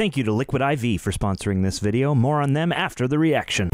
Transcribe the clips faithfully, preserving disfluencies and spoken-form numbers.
Thank you to Liquid I V for sponsoring this video. More on them after the reaction.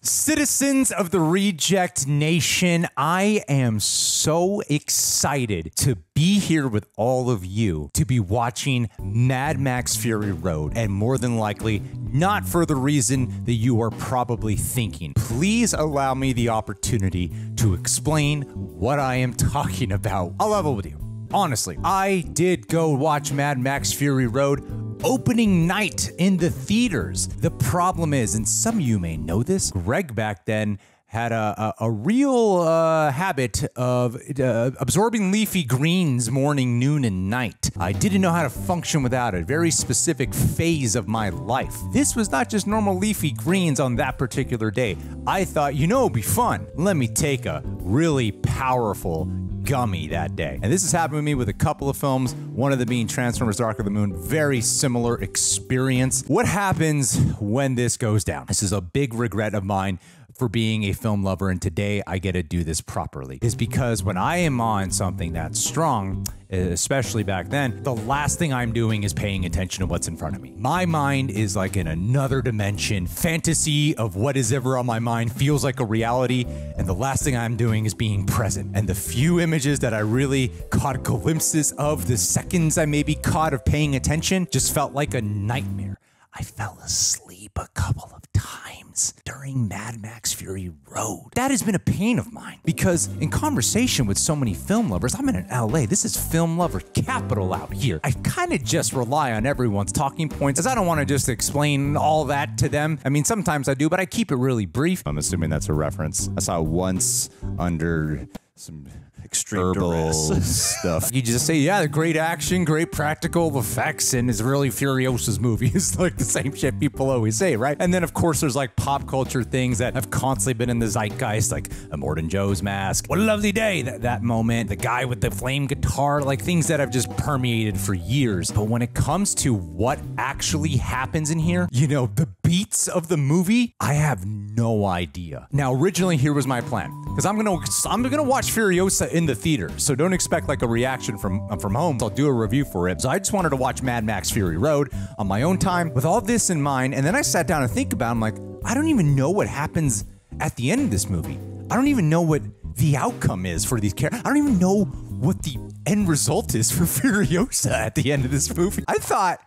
Citizens of the Reject Nation, I am so excited to be here with all of you to be watching Mad Max Fury Road, and more than likely not for the reason that you are probably thinking. Please allow me the opportunity to explain what I am talking about. I'll level with you. Honestly, I did go watch Mad Max Fury Road opening night in the theaters. The problem is, and some of you may know this, Greg back then had a, a, a real uh, habit of uh, absorbing leafy greens morning, noon, and night. I didn't know how to function without it. Very specific phase of my life. This was not just normal leafy greens on that particular day. I thought, you know, it'd be fun. Let me take a really powerful gummy that day. And this has happened to me with a couple of films, one of them being Transformers Dark of the Moon. Very similar experience. What happens when this goes down? This is a big regret of mine for being a film lover, and today I get to do this properly, is because when I am on something that's strong, especially back then, the last thing I'm doing is paying attention to what's in front of me. My mind is like in another dimension. Fantasy of what is ever on my mind feels like a reality, and the last thing I'm doing is being present. And the few images that I really caught glimpses of, the seconds I maybe caught of paying attention, just felt like a nightmare. I fell asleep a couple of times during Mad Max Fury Road. That has been a pain of mine because in conversation with so many film lovers, I'm in L A, this is film lover capital out here. I kind of just rely on everyone's talking points as I don't want to just explain all that to them. I mean, sometimes I do, but I keep it really brief. I'm assuming that's a reference. I saw once under some extreme herbal stuff. You just say, yeah, great action, great practical effects, and it's really Furiosa's movie. It's like the same shit people always say, right? And then, of course, there's like pop culture things that have constantly been in the zeitgeist, like Immortan Joe's mask, what a lovely day, that, that moment, the guy with the flame guitar, like things that have just permeated for years. But when it comes to what actually happens in here, you know, the beats of the movie, I have no idea. Now, originally, here was my plan, because I'm gonna, I'm gonna watch Furiosa in the theater, so don't expect like a reaction from uh, from home. I'll do a review for it. So I just wanted to watch Mad Max Fury Road on my own time with all this in mind, and then I sat down and think about it. I'm like, I don't even know what happens at the end of this movie. I don't even know what the outcome is for these characters. I don't even know what the end result is for Furiosa at the end of this movie. I thought,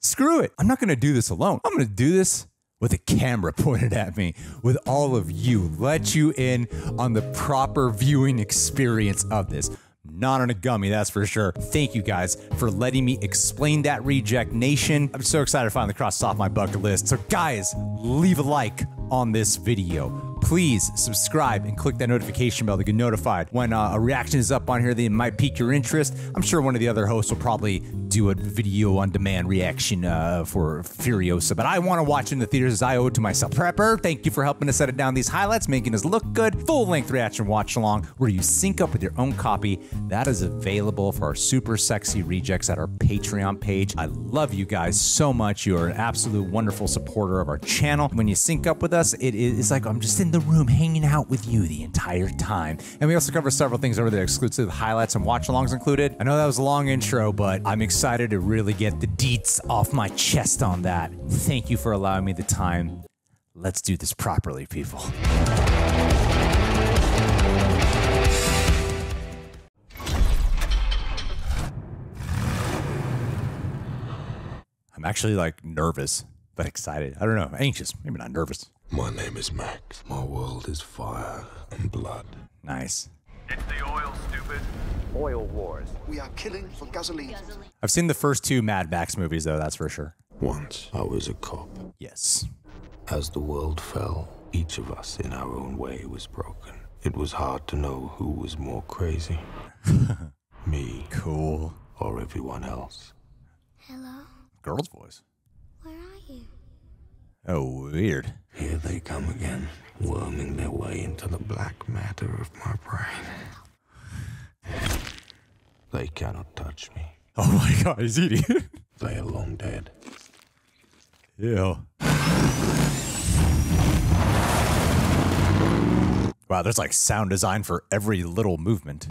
screw it. I'm not gonna do this alone. I'm gonna do this with a camera pointed at me, with all of you, let you in on the proper viewing experience of this. Not on a gummy, that's for sure. Thank you guys for letting me explain that, Reject Nation. I'm so excited to finally cross off my bucket list. So guys, leave a like on this video. Please subscribe and click that notification bell to get notified when uh, a reaction is up on here that might pique your interest. I'm sure one of the other hosts will probably do a video on demand reaction uh, for Furiosa, but I want to watch in the theaters as I owe it to myself. Prepper, thank you for helping to set it down these highlights, making us look good. Full length reaction watch along where you sync up with your own copy. That is available for our super sexy rejects at our Patreon page. I love you guys so much. You are an absolute wonderful supporter of our channel. When you sync up with us, it is like I'm just in the room hanging out with you the entire time. And we also cover several things over there, exclusive highlights and watch alongs included. I know that was a long intro, but I'm excited. Excited to really get the deets off my chest on that. Thank you for allowing me the time. Let's do this properly, people. I'm actually like nervous, but excited. I don't know, anxious, maybe not nervous. My name is Max. My world is fire and blood. Nice. It's the oil, stupid. Oil wars. We are killing for gasoline. gasoline. I've seen the first two Mad Max movies, though, that's for sure. Once, I was a cop. Yes. As the world fell, each of us in our own way was broken. It was hard to know who was more crazy. Me. Cool. Or everyone else. Hello? Girl's voice. Where are you? Oh, weird. Here they come again, worming their way into the black matter of my brain. They cannot touch me. Oh my god, he's eating it. They are long dead. Ew. Wow, there's like sound design for every little movement.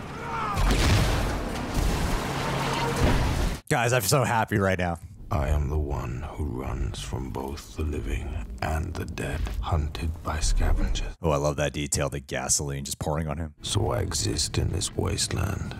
Guys, I'm so happy right now. I am the one who runs from both the living and the dead, hunted by scavengers. Oh, I love that detail, the gasoline just pouring on him. So I exist in this wasteland,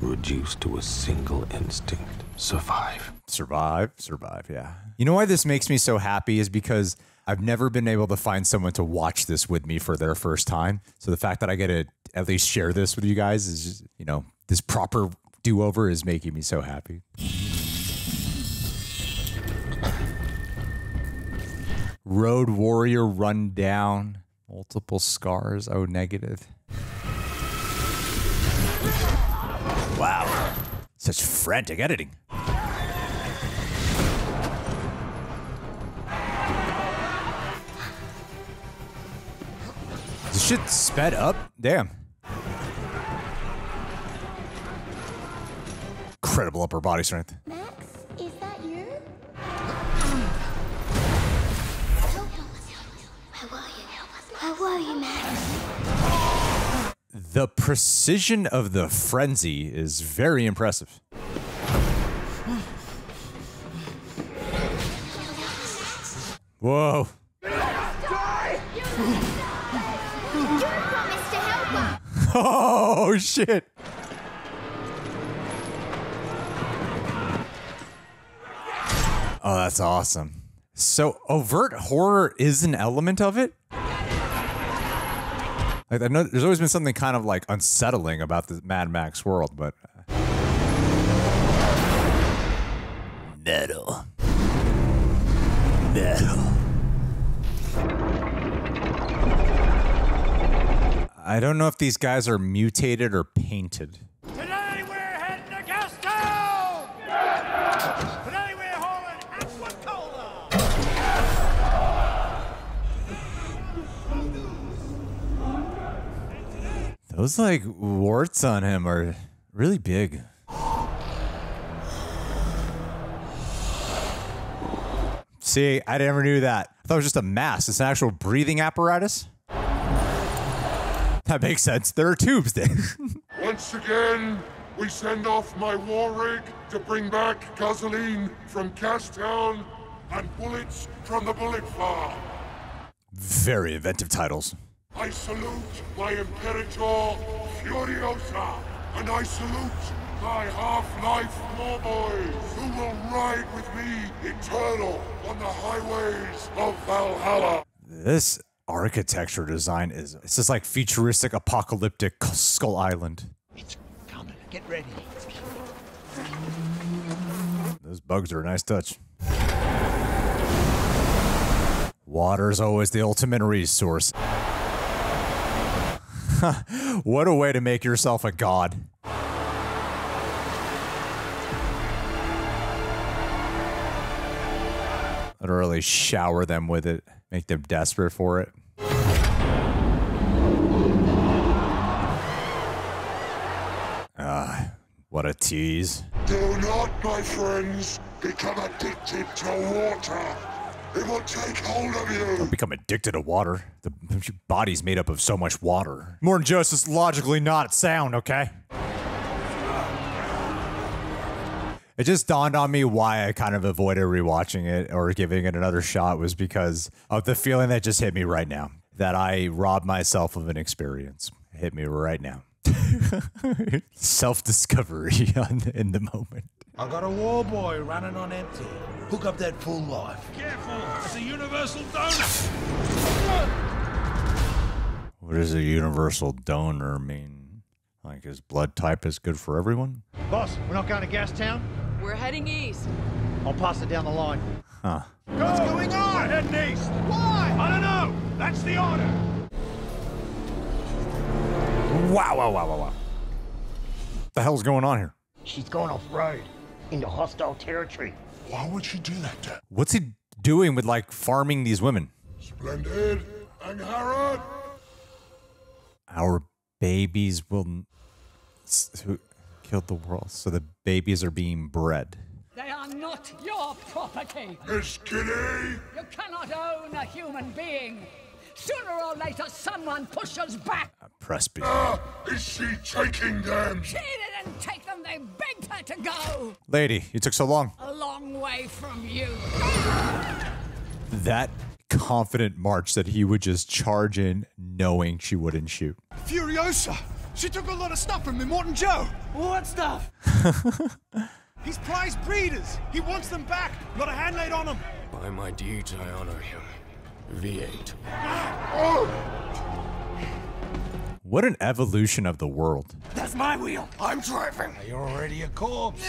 reduced to a single instinct, survive. Survive, survive, yeah. You know why this makes me so happy is because I've never been able to find someone to watch this with me for their first time. So the fact that I get to at least share this with you guys is just, you know, this proper do-over is making me so happy. Road Warrior run down. Multiple scars. Oh, negative. Wow. Such frantic editing. This shit sped up? Damn. Incredible upper body strength. Max, is that you? How were you, Max? The precision of the frenzy is very impressive. Whoa. Oh, shit. Oh, that's awesome. So overt horror is an element of it? Like, I know there's always been something kind of like unsettling about the Mad Max world, but... Metal. Metal. I don't know if these guys are mutated or painted. Today we're heading to Gastown! Yeah! Today we're hauling aqua-cola! Yeah! Those, like, warts on him are really big. See, I never knew that. I thought it was just a mask. It's an actual breathing apparatus? That makes sense. There are tubes there. Once again, we send off my war rig to bring back gasoline from Gastown and bullets from the Bullet Farm. Very inventive titles. I salute my Imperator Furiosa, and I salute my half-life war boys who will ride with me eternal on the highways of Valhalla. This... architecture design is, it's just like futuristic apocalyptic Skull Island. It's coming. Get ready. Those bugs are a nice touch. Water's always the ultimate resource. What a way to make yourself a god. Literally shower them with it. Make them desperate for it. Ah, what a tease. Do not, my friends, become addicted to water. It will take hold of you. Don't become addicted to water. The body's made up of so much water. Immortan Joe is logically not sound, okay? It just dawned on me why I kind of avoided rewatching it or giving it another shot was because of the feeling that just hit me right now, that I robbed myself of an experience. It hit me right now. Self-discovery in the moment. I got a war boy running on empty. Hook up that full life. Careful, it's a universal donor. What does a universal donor mean? Like, his blood type is good for everyone? Boss, we're not going to Gastown? We're heading east. I'll pass it down the line. Huh. Go! What's going on? We're heading east. Why? I don't know. That's the order. Wow, wow, wow, wow, wow. What the hell's going on here? She's going off-road into hostile territory. Why would she do that to? What's he doing with, like, farming these women? Splendid. And Harrod. Our babies will... Who killed the world? So the babies are being bred. They are not your property. Miss Kitty! You cannot own a human being. Sooner or later, someone pushes back. Uh, Presby. Uh, is she taking them? She didn't take them. I begged her to go. Lady, you took so long. A long way from you. That confident march that he would just charge in knowing she wouldn't shoot. Furiosa, she took a lot of stuff from Immortan Joe. What stuff? He's prize breeders. He wants them back. Got a hand laid on him. By my deeds, I honor him. V eight. What an evolution of the world. That's my wheel. I'm driving. You're already a corpse.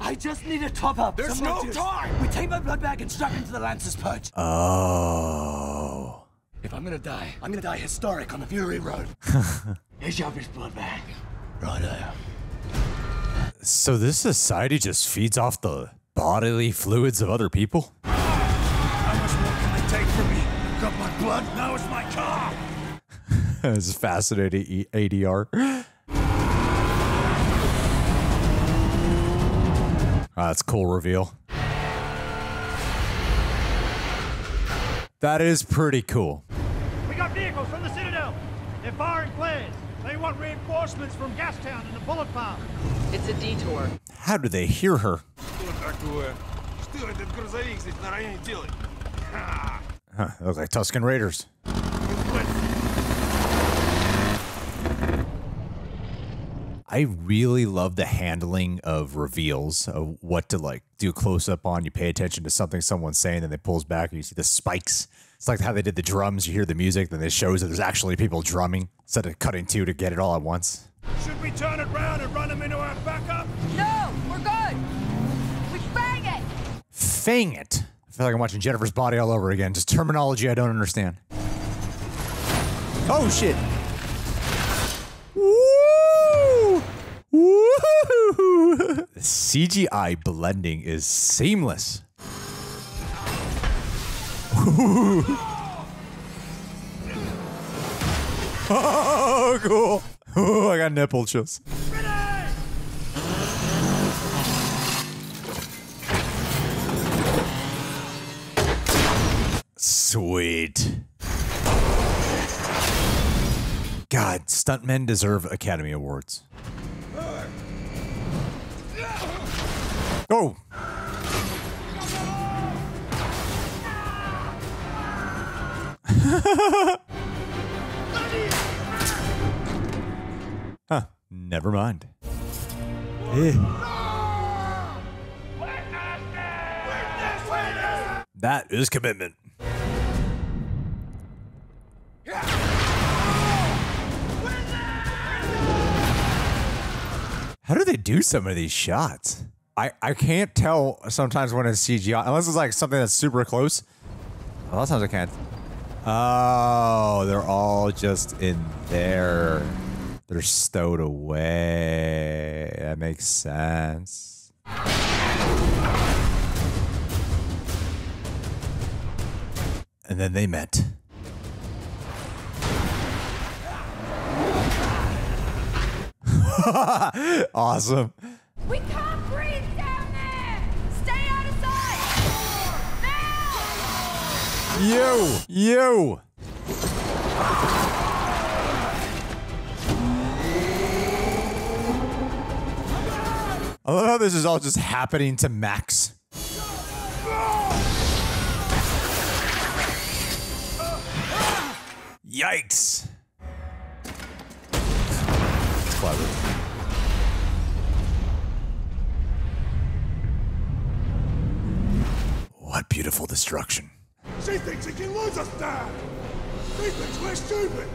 I just need a top up. There's no time. We take my blood bag and strap into the Lancer's perch. Oh. If I'm gonna die, I'm gonna die historic on the Fury Road. Here's your blood bag. Right there. So this society just feeds off the bodily fluids of other people? How much more can they take from me? I've got my blood, now it's my car! It's fascinating A D R. Oh, that's a cool reveal. That is pretty cool. We got vehicles from the Citadel. They're firing flares. They want reinforcements from Gastown and the Bullet Farm. It's a detour. How do they hear her? Huh, looks like Tusken Raiders. I really love the handling of reveals of what to like do close up on. You pay attention to something someone's saying, then they pulls back and you see the spikes. It's like how they did the drums. You hear the music, then it shows that there's actually people drumming instead of cutting two to get it all at once. Should we turn it around and run them into our backup? No, we're good. We fang it. Fang it. I feel like I'm watching Jennifer's Body all over again. Just terminology I don't understand. Oh shit. Woo! Woo! C G I blending is seamless. Oh, cool. Ooh, I got nipple chills. Sweet. God, stuntmen deserve Academy Awards. Oh. Huh, never mind. Eh. That is commitment. How do they do some of these shots? I, I can't tell sometimes when it's C G I, unless it's like something that's super close. A lot of times I can't. Oh, they're all just in there. They're stowed away. That makes sense. And then they met. Awesome. We can't breathe down there. Stay out of sight. Now. You, you. I love how this is all just happening to Max. Yikes. That's clever. What beautiful destruction. She thinks she can lose us there. She thinks we're stupid.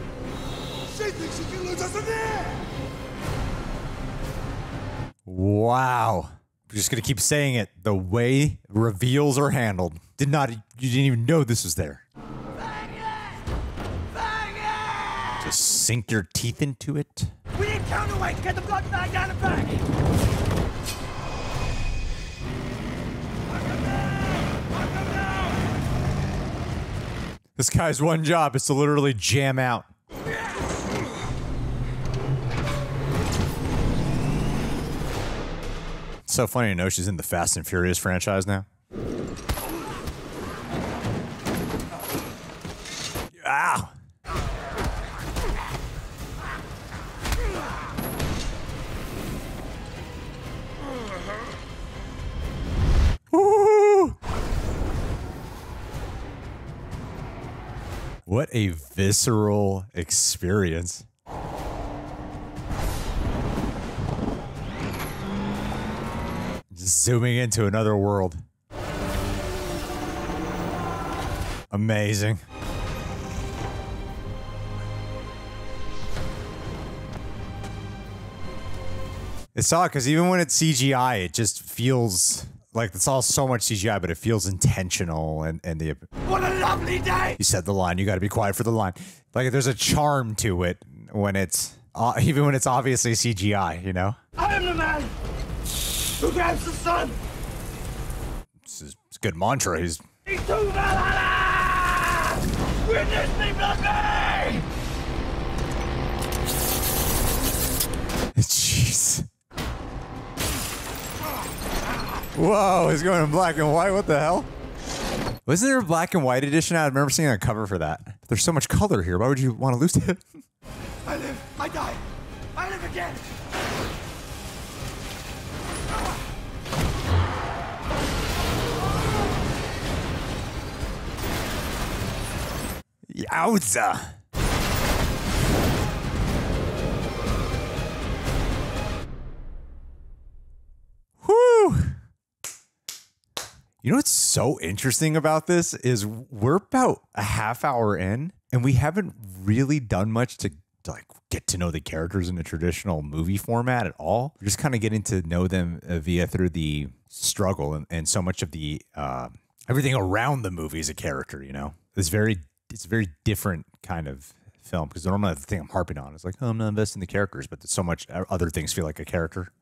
She thinks she can lose us in there. Wow. I'm just going to keep saying it. The way reveals are handled. Did not, you didn't even know this was there. Bang it! Bang it! Just sink your teeth into it. We need counterweight. Get the blood bag down and back. This guy's one job is to literally jam out. It's so funny to know she's in the Fast and Furious franchise now. Ow! What a visceral experience. Just zooming into another world. Amazing. It's odd because even when it's C G I, it just feels like it's all so much C G I, but it feels intentional. And, and the what a lovely day! You said the line. You got to be quiet for the line. Like there's a charm to it when it's uh, even when it's obviously C G I. You know. I am the man who grabs the sun. This is it's a good mantra. He's. He's to Valhalla! Witness me, bloody! Jeez. Whoa, he's going in black and white. What the hell? Wasn't there a black and white edition? I remember seeing a cover for that. There's so much color here. Why would you want to lose it? I live. I die. I live again. Yowza. You know what's so interesting about this is we're about a half hour in and we haven't really done much to, to like get to know the characters in a traditional movie format at all. We're just kind of getting to know them via through the struggle and, and so much of the uh, everything around the movie is a character, you know. It's very it's a very different kind of film because normally the thing I'm harping on is like, oh, I'm not investing in the characters, but so much other things feel like a character.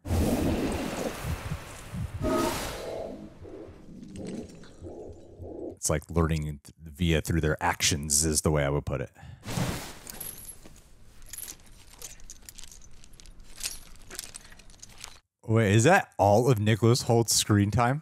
It's like learning via through their actions is the way I would put it. Wait, is that all of Nicholas Hoult's screen time?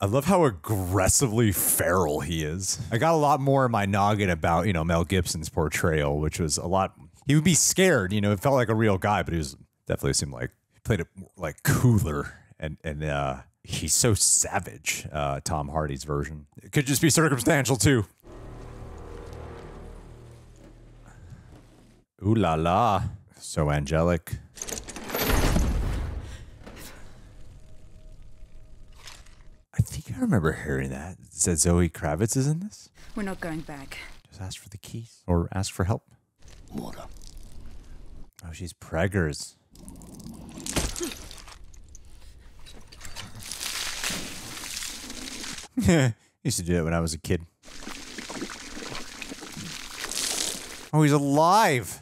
I love how aggressively feral he is. I got a lot more in my noggin about, you know, Mel Gibson's portrayal, which was a lot... He would be scared, you know, it felt like a real guy, but he was definitely seemed like he played it like cooler and, and uh, he's so savage, uh, Tom Hardy's version. It could just be circumstantial too. Ooh la la, so angelic. I think I remember hearing that. It said Zoe Kravitz is in this? We're not going back. Just ask for the keys or ask for help. Water. Oh, she's preggers. Yeah, used to do that when I was a kid. Oh, he's alive.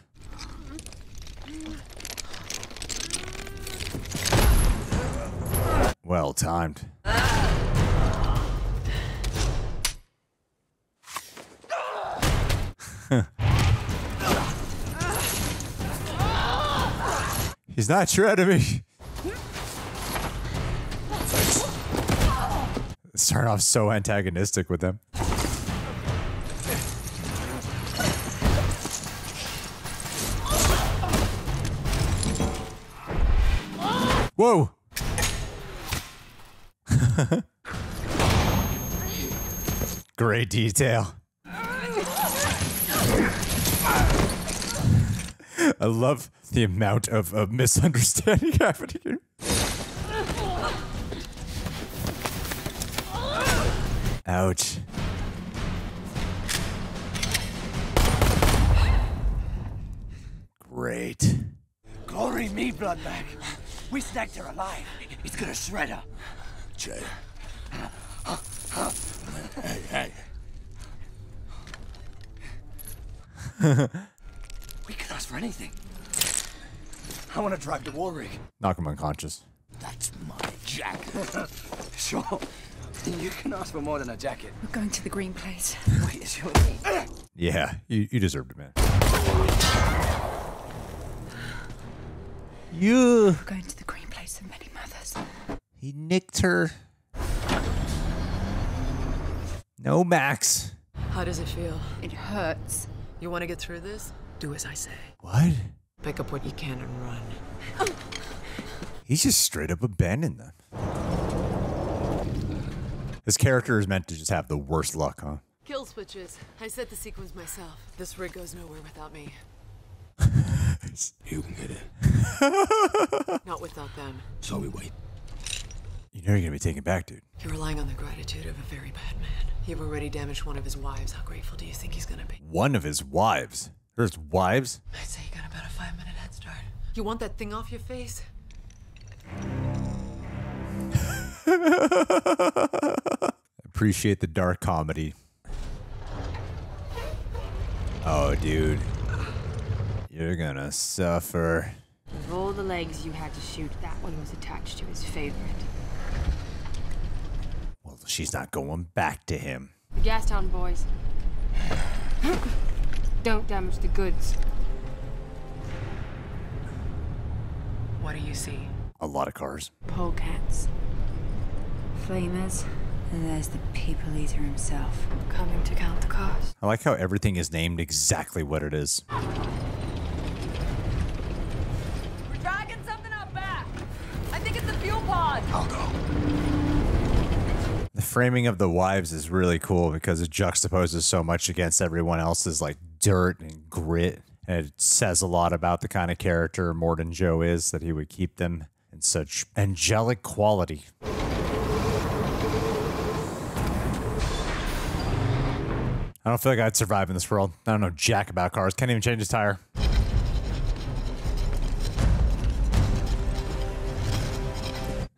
Well timed. He's not your enemy. Starting off so antagonistic with them. Whoa. Great detail. I love the amount of, of misunderstanding happening here. Ouch. Great. Glory me, Bloodbag. We snagged her alive. It's gonna shred her. Jay. Hey, hey. We could ask for anything. I want to drive to Warwick. Knock him unconscious. That's my jacket. Sure. You can ask for more than a jacket. We're going to the green place. Wait, is your name? Yeah, you, you deserved it, man. You. We're going to the green place of many mothers. He nicked her. No, Max. How does it feel? It hurts. You want to get through this? Do as I say. What? Pick up what you can and run. He's just straight up abandoned them. This character is meant to just have the worst luck, huh? Kill switches. I set the sequence myself. This rig goes nowhere without me. You can get it. Not without them. So we wait. You know you're gonna be taken back, dude. You're relying on the gratitude of a very bad man. You've already damaged one of his wives. How grateful do you think he's gonna be? One of his wives? There's wives? I'd say you got about a five minute head start. You want that thing off your face? Appreciate the dark comedy. Oh, dude. You're gonna suffer. Of all the legs you had to shoot, that one was attached to his favorite. Well, she's not going back to him. The Gastown boys. Don't damage the goods. What do you see? A lot of cars. Polecats. Flamers. And there's the people eater himself. I'm coming to count the cars. I like how everything is named exactly what it is. We're dragging something up back. I think it's a fuel pod. I'll go. The framing of the wives is really cool because it juxtaposes so much against everyone else's like dirt and grit. And it says a lot about the kind of character Immortan Joe is, that he would keep them in such angelic quality. I don't feel like I'd survive in this world. I don't know jack about cars. Can't even change his tire.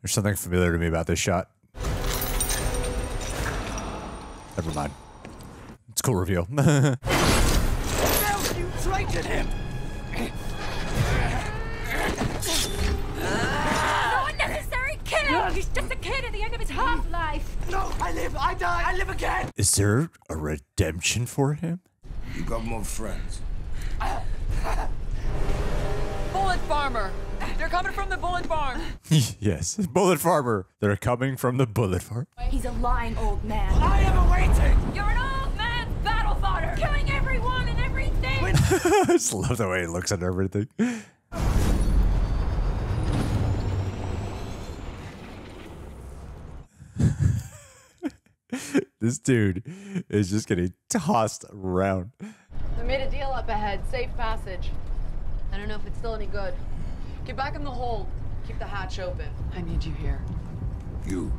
There's something familiar to me about this shot. Never mind. It's a cool reveal. How you traited him? No unnecessary killing! He's just a kid at the end of his half-life! No, I live, I die, I live again! Is there a redemption for him? You got more friends. Bullet Farmer! They're coming from the Bullet Farm! Yes, Bullet Farmer! They're coming from the Bullet Farm. He's a lying old man. I am awaiting! You're an old man's battle fodder! Killing everyone and everything! I just love the way he looks at everything. This dude is just getting tossed around. I made a deal up ahead. Safe passage. I don't know if it's still any good. Get back in the hole. Keep the hatch open. I need you here. You.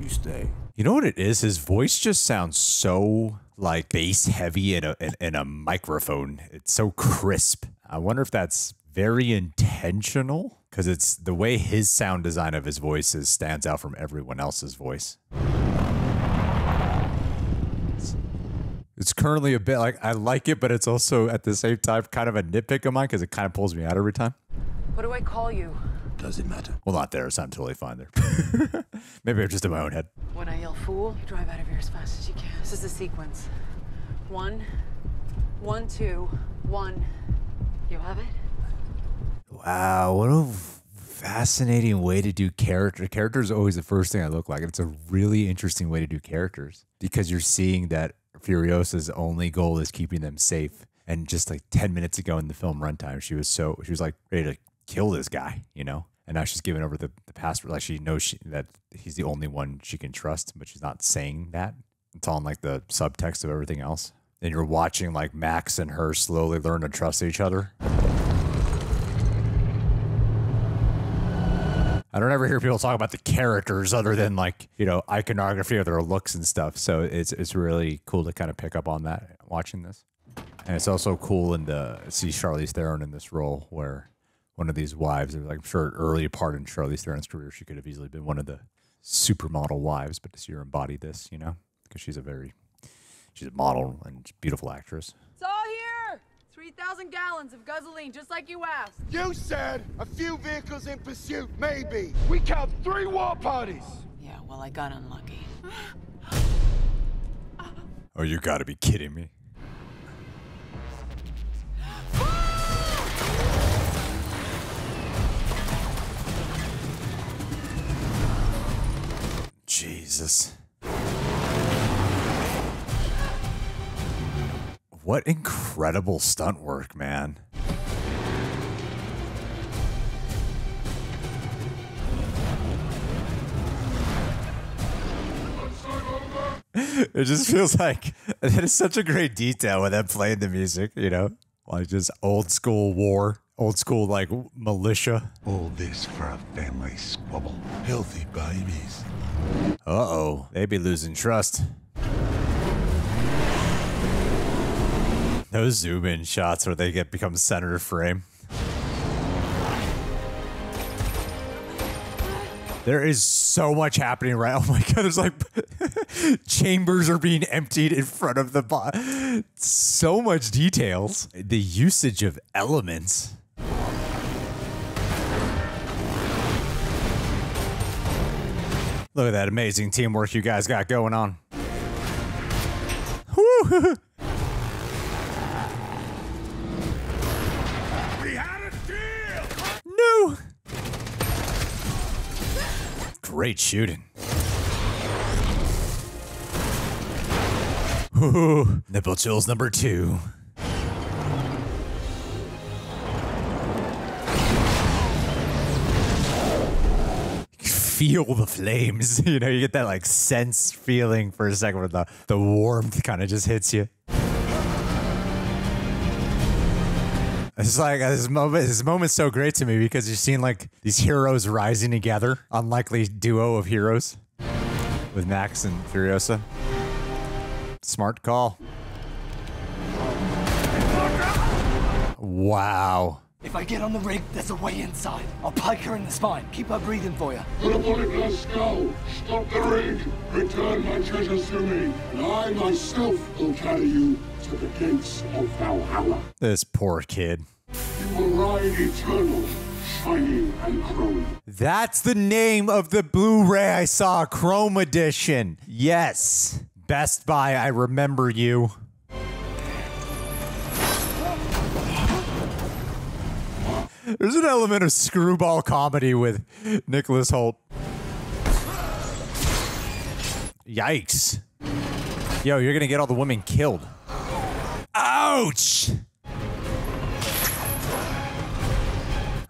You stay. You know what it is? His voice just sounds so like bass heavy in a, in, in a microphone. It's so crisp. I wonder if that's very intentional. Because it's the way his sound design of his voice is, stands out from everyone else's voice. It's, it's currently a bit like, I like it, but it's also at the same time kind of a nitpick of mine because it kind of pulls me out every time. What do I call you? Does it matter? Well, not there, so I'm totally fine there. Maybe I'm just in my own head. When I yell fool, you drive out of here as fast as you can. This is the sequence. One, one, two, one. You have it? Wow, what a fascinating way to do character. Character is always the first thing I look like. It's a really interesting way to do characters because you're seeing that Furiosa's only goal is keeping them safe. And just like ten minutes ago in the film runtime, she was so, she was like ready to kill this guy, you know? And now she's giving over the, the password. Like she knows she, that he's the only one she can trust, but she's not saying that. It's on like the subtext of everything else. And you're watching like Max and her slowly learn to trust each other. I don't ever hear people talk about the characters other than like, you know, iconography or their looks and stuff. So it's it's really cool to kind of pick up on that watching this. And it's also cool in the see Charlize Theron in this role where one of these wives, like I'm sure early part in Charlize Theron's career, she could have easily been one of the supermodel wives, but to see her embody this, you know, because she's a very, she's a model and beautiful actress. It's all here. three thousand gallons of gasoline, just like you asked. You said a few vehicles in pursuit, maybe. We count three war parties. Yeah, well, I got unlucky. Oh, you gotta be kidding me. Jesus. What incredible stunt work, man. It just feels like that is such a great detail when I'm playing the music, you know, like just old school war, old school like militia. All this for a family squabble. Healthy babies. Uh-oh, they be losing trust. Those zoom in shots where they get become center of frame. There is so much happening right. Oh my god, there's like chambers are being emptied in front of the bot. So much details. The usage of elements. Look at that amazing teamwork you guys got going on. Woo! Great shooting. Ooh, nipple chills number two. Feel the flames. You know, you get that like sense feeling for a second where the, the warmth kind of just hits you. It's like this moment. This moment's so great to me because you've seen like these heroes rising together, unlikely duo of heroes, with Max and Furiosa. Smart call. Wow. If I get on the rig, there's a way inside. I'll pike her in the spine. Keep her breathing for you. Roboticless, go! Stop the rig. Return my treasures to me, and I myself will carry you. To the gates of Valhalla. This poor kid. You will ride eternal, shining and chrome. That's the name of the Blu-ray I saw, Chrome Edition. Yes. Best Buy, I remember you. There's an element of screwball comedy with Nicholas Hoult. Yikes. Yo, you're gonna get all the women killed. Ouch!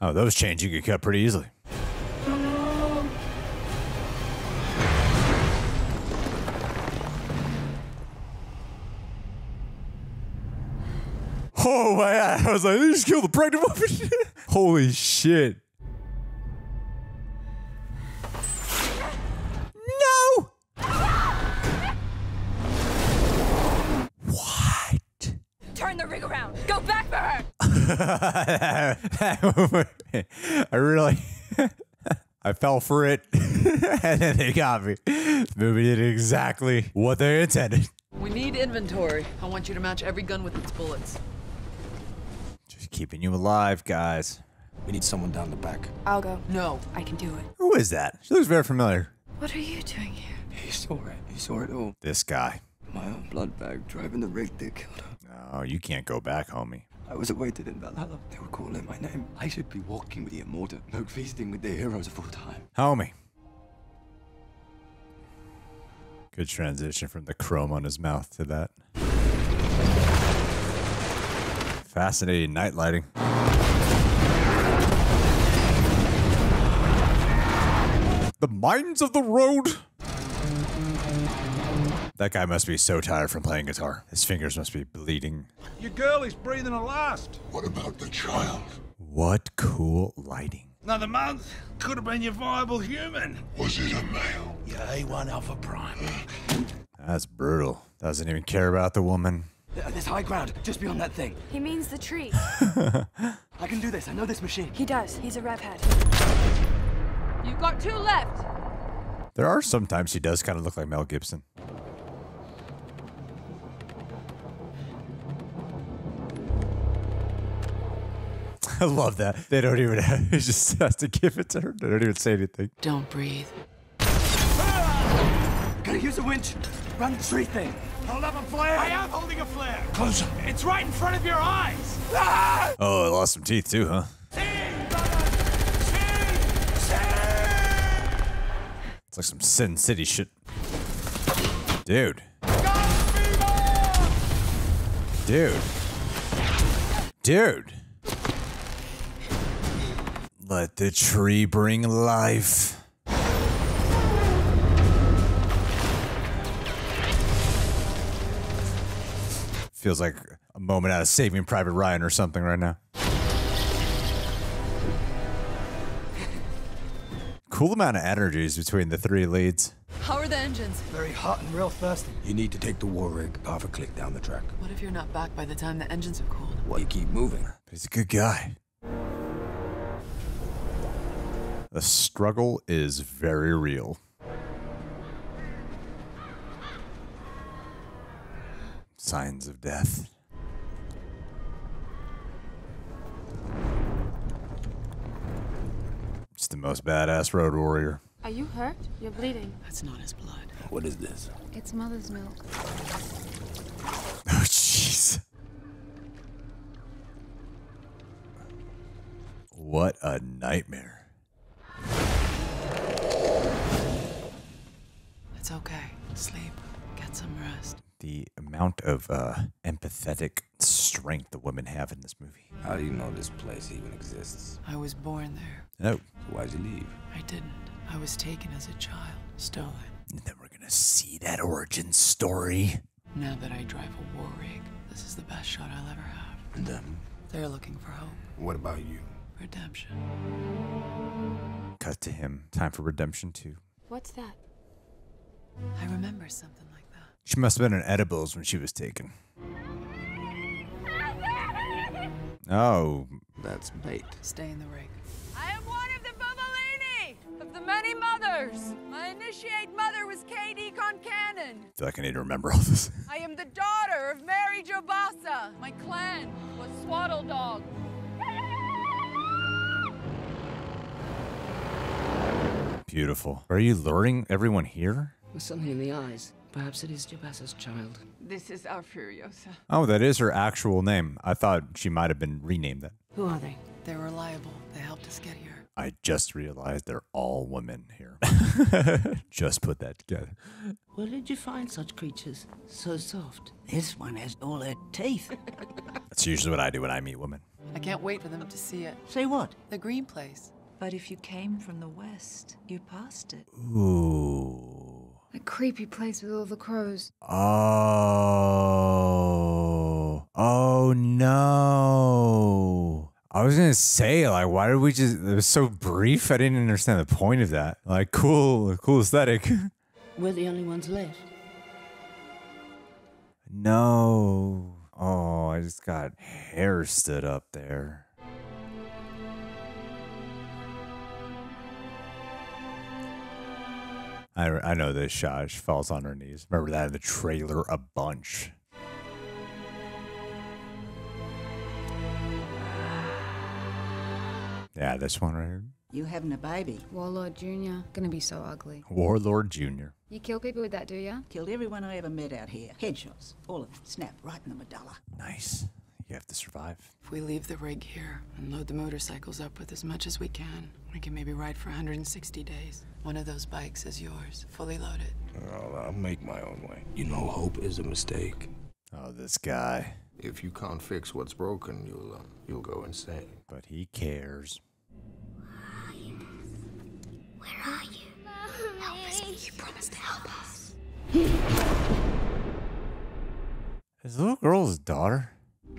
Oh, those chains you could cut pretty easily. Oh my god, I was like, they just killed the pregnant woman. Holy shit. No! Turn the rig around. Go back for her. I really, I fell for it, and then they got me. The movie did exactly what they intended. We need inventory. I want you to match every gun with its bullets. Just keeping you alive, guys. We need someone down the back. I'll go. No, I can do it. Who is that? She looks very familiar. What are you doing here? He saw it. He saw it all. This guy. My own blood bag driving the rig that killed her. Oh, you can't go back, homie. I was awaited in Valhalla. They were calling my name. I should be walking with the Immortan, no feasting with the heroes of all time. Homie. Good transition from the chrome on his mouth to that. Fascinating night lighting. The mines of the road. That guy must be so tired from playing guitar. His fingers must be bleeding. Your girl is breathing a last. What about the child? What cool lighting. Another month could have been your viable human. Was it a male? Yeah, he won Alpha Prime. That's brutal. Doesn't even care about the woman. There's high ground just beyond that thing. He means the tree. I can do this. I know this machine. He does. He's a rev head. You've got two left. There are sometimes he does kind of look like Mel Gibson. I love that. They don't even have, he just has to give it to her. They don't even say anything. Don't breathe. Ah! Gotta use a winch. Run the tree thing. Hold up a flare. I am holding a flare. Closer. It's right in front of your eyes. Ah! Oh, I lost some teeth too, huh? Teeth, teeth, teeth. It's like some Sin City shit. Dude. Dude. Dude. Let the tree bring life. feels like a moment out of Saving Private Ryan or something right now. Cool amount of energies between the three leads. How are the engines? Very hot and real thirsty. You need to take the war rig half a click down the track. What if you're not back by the time the engines are cooled? Well, you keep moving. But he's a good guy. The struggle is very real. Signs of death. It's the most badass Road Warrior. Are you hurt? You're bleeding. That's not his blood. What is this? It's mother's milk. Oh, jeez. What a nightmare. It's okay. Sleep. Get some rest. The amount of uh, empathetic strength the women have in this movie. How do you know this place even exists? I was born there. No. So why'd you leave? I didn't. I was taken as a child, stolen. And then we're gonna see that origin story. Now that I drive a war rig, this is the best shot I'll ever have. And um, they're looking for hope. What about you? Redemption. Cut to him. Time for redemption too. What's that? I remember something like that. She must have been on edibles when she was taken. Oh, that's bait. Stay in the rig. I am one of the Bobolini, of the many mothers. My initiate mother was K D Concannon. I feel like I need to remember all this. I am the daughter of Mary Jobasa. My clan was Swaddle Dog. Beautiful. Are you luring everyone here? With something in the eyes. Perhaps it is Jabasa's child. This is our Furiosa. Oh, that is her actual name. I thought she might have been renamed that. Who are they? They're reliable. They helped us get here. I just realized they're all women here. Just put that together. Where did you find such creatures? So soft. This one has all her teeth. That's usually what I do when I meet women. I can't wait for them to see it. Say what? The green place. But if you came from the west, you passed it. Ooh. A creepy place with all the crows. Oh. Oh, no. I was going to say, like, why did we just... It was so brief. I didn't understand the point of that. Like, cool, cool aesthetic. We're the only ones left. No. Oh, I just got hair stood up there. I, I know this shot. She falls on her knees. Remember that in the trailer a bunch. Yeah, this one right here. You having a baby. Warlord Junior Gonna be so ugly. Warlord Junior You kill people with that, do ya? Killed everyone I ever met out here. Headshots. All of them. Snap right in the medulla. Nice. You have to survive. If we leave the rig here and load the motorcycles up with as much as we can, we can maybe ride for one hundred sixty days. One of those bikes is yours, fully loaded. I'll, I'll make my own way. You know, hope is a mistake. Oh, this guy. If you can't fix what's broken, you'll uh, you'll go insane. But he cares. Where are you? Where are you? Mommy. Help us! You promised to help us. Is the little girl's daughter?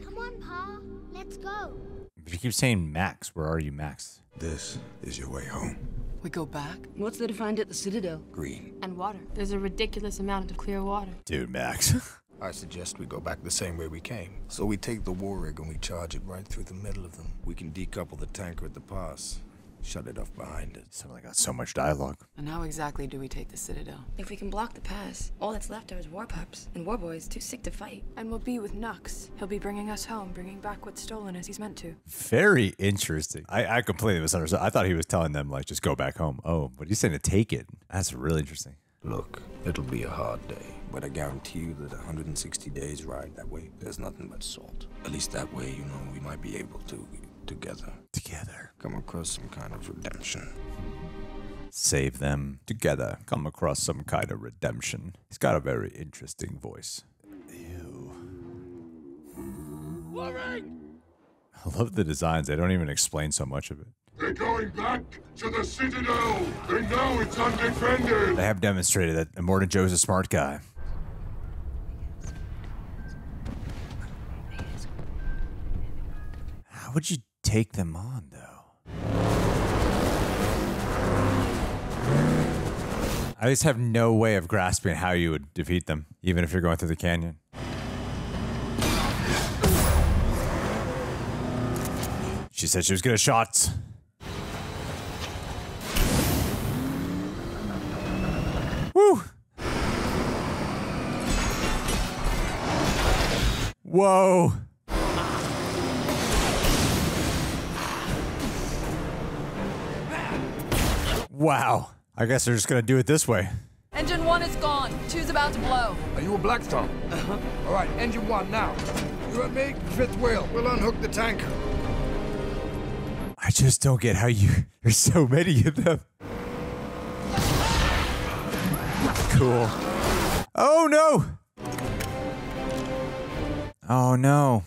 Come on, Pa. Let's go. But you keep saying, Max. Where are you, Max? This is your way home. We go back? What's there to find at the Citadel? Green. And water. There's a ridiculous amount of clear water. Dude, Max. I suggest we go back the same way we came. So we take the war rig and we charge it right through the middle of them. We can decouple the tanker at the pass. Shut it off behind it. Suddenly got so much dialogue. And how exactly do we take the Citadel? If we can block the pass, all that's left are his war pups and war boys too sick to fight. And we'll be with Nux. He'll be bringing us home, bringing back what's stolen as he's meant to. Very interesting. I, I completely misunderstood. I thought he was telling them, like, just go back home. Oh, but he's saying to take it. That's really interesting. Look, it'll be a hard day, but I guarantee you that one hundred sixty days ride that way, there's nothing but salt. At least that way, you know, we might be able to... Together. Together. Come across some kind of redemption. Save them. Together. Come across some kind of redemption. He's got a very interesting voice. Ew. Warring! I love the designs. They don't even explain so much of it. They're going back to the Citadel. They know it's undefended. They have demonstrated that Immortan Joe is a smart guy. How would you take them on, though? I just have no way of grasping how you would defeat them, even if you're going through the canyon. She said she was good at shots. Woo! Whoa! Wow. I guess they're just gonna do it this way. Engine one is gone. Two's about to blow. Are you a blackstar? Uh-huh. All right, engine one now. You and me, fifth wheel. We'll unhook the tanker. I just don't get how you... There's so many of them. Cool. Oh, no! Oh, no.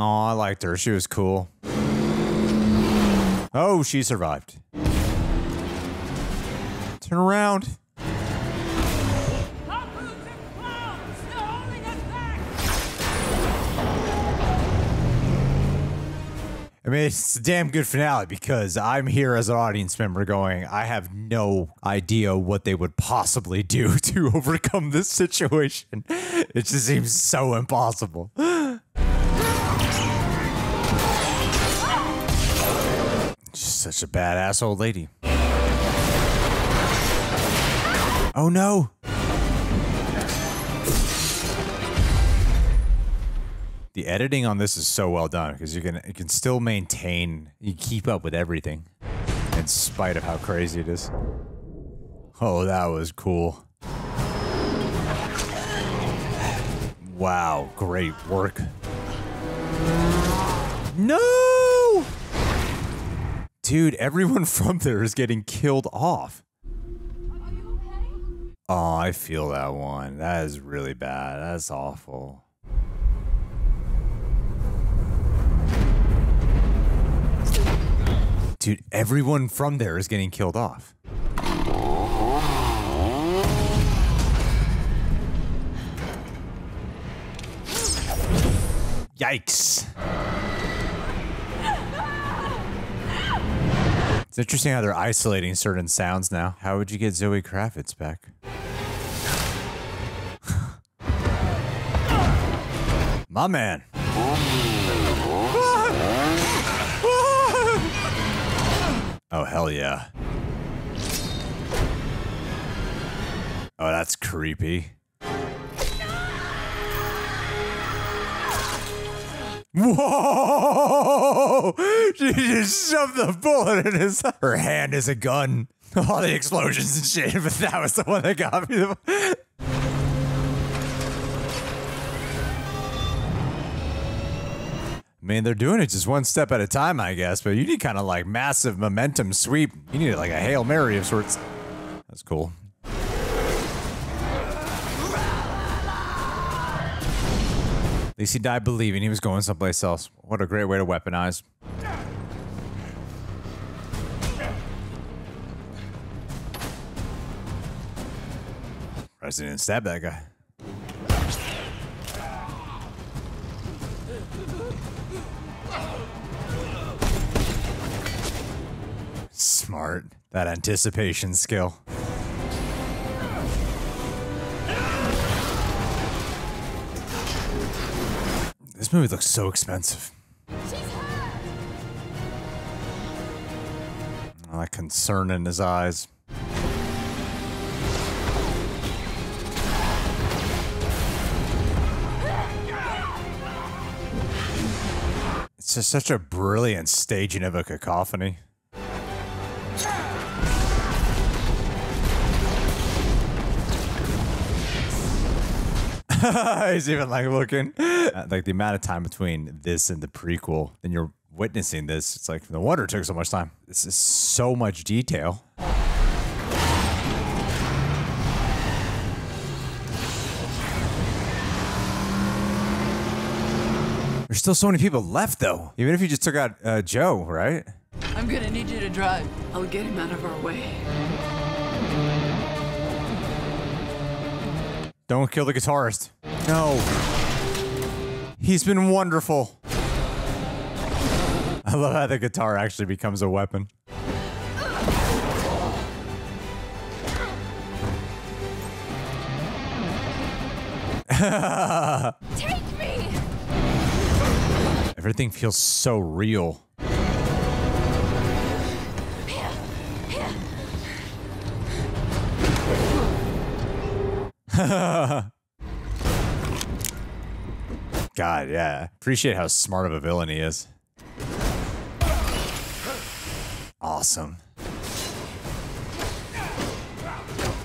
Oh, I liked her. She was cool. Oh, she survived. Turn around. I mean, it's a damn good finale because I'm here as an audience member going, I have no idea what they would possibly do to overcome this situation. It just seems so impossible. She's such a badass old lady. Oh no. The editing on this is so well done because you can you can still maintain, you keep up with everything in spite of how crazy it is. Oh, that was cool. Wow, great work. No! Dude, everyone from there is getting killed off. Are you okay? Oh, I feel that one. That is really bad. That's awful. Dude, everyone from there is getting killed off. Yikes. It's interesting how they're isolating certain sounds now. How would you get Zoe Kravitz back? My man. Oh, hell yeah. Oh, that's creepy. Whoa! She just shoved the bullet in his... Her hand is a gun. All the explosions and shit, but that was the one that got me. I mean, they're doing it just one step at a time, I guess, but you need kind of like massive momentum sweep. You need like a Hail Mary of sorts. That's cool. At least he died believing he was going someplace else. What a great way to weaponize. Surprised he didn't stab that guy. Smart. That anticipation skill. This movie looks so expensive. Oh, that concern in his eyes. It's just such a brilliant staging of a cacophony. He's even like looking uh, like the amount of time between this and the prequel and you're witnessing this. It's like no wonder it took so much time. This is so much detail. There's still so many people left though. Even if you just took out uh, Joe, right? I'm gonna need you to drive. I'll get him out of our way. Don't kill the guitarist. No. He's been wonderful. I love how the guitar actually becomes a weapon. Take me! Everything feels so real. Here, here. God, yeah. Appreciate how smart of a villain he is. Awesome.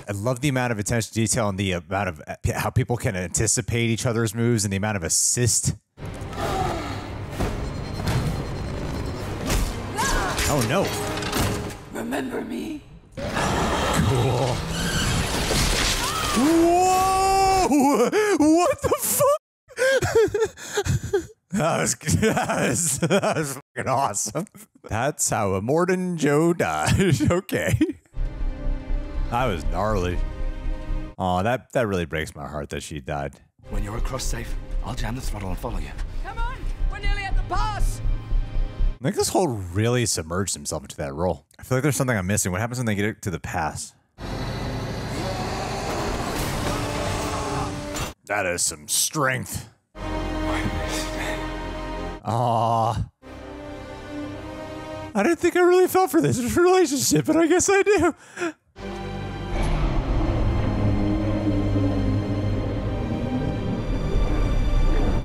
I love the amount of attention to detail and the amount of uh, how people can anticipate each other's moves and the amount of assist. Oh no. Remember me. Cool. Whoa! What the fuck? That was, that was, that was fucking awesome. That's how Immortan Joe died. Okay. That was gnarly. Aw, that, that really breaks my heart that she died. When you're across safe, I'll jam the throttle and follow you. Come on! We're nearly at the pass! Nicholas Hoult really submerged himself into that role. I feel like there's something I'm missing. What happens when they get to the pass? That is some strength. Aw. I didn't think I really fell for this relationship, but I guess I do.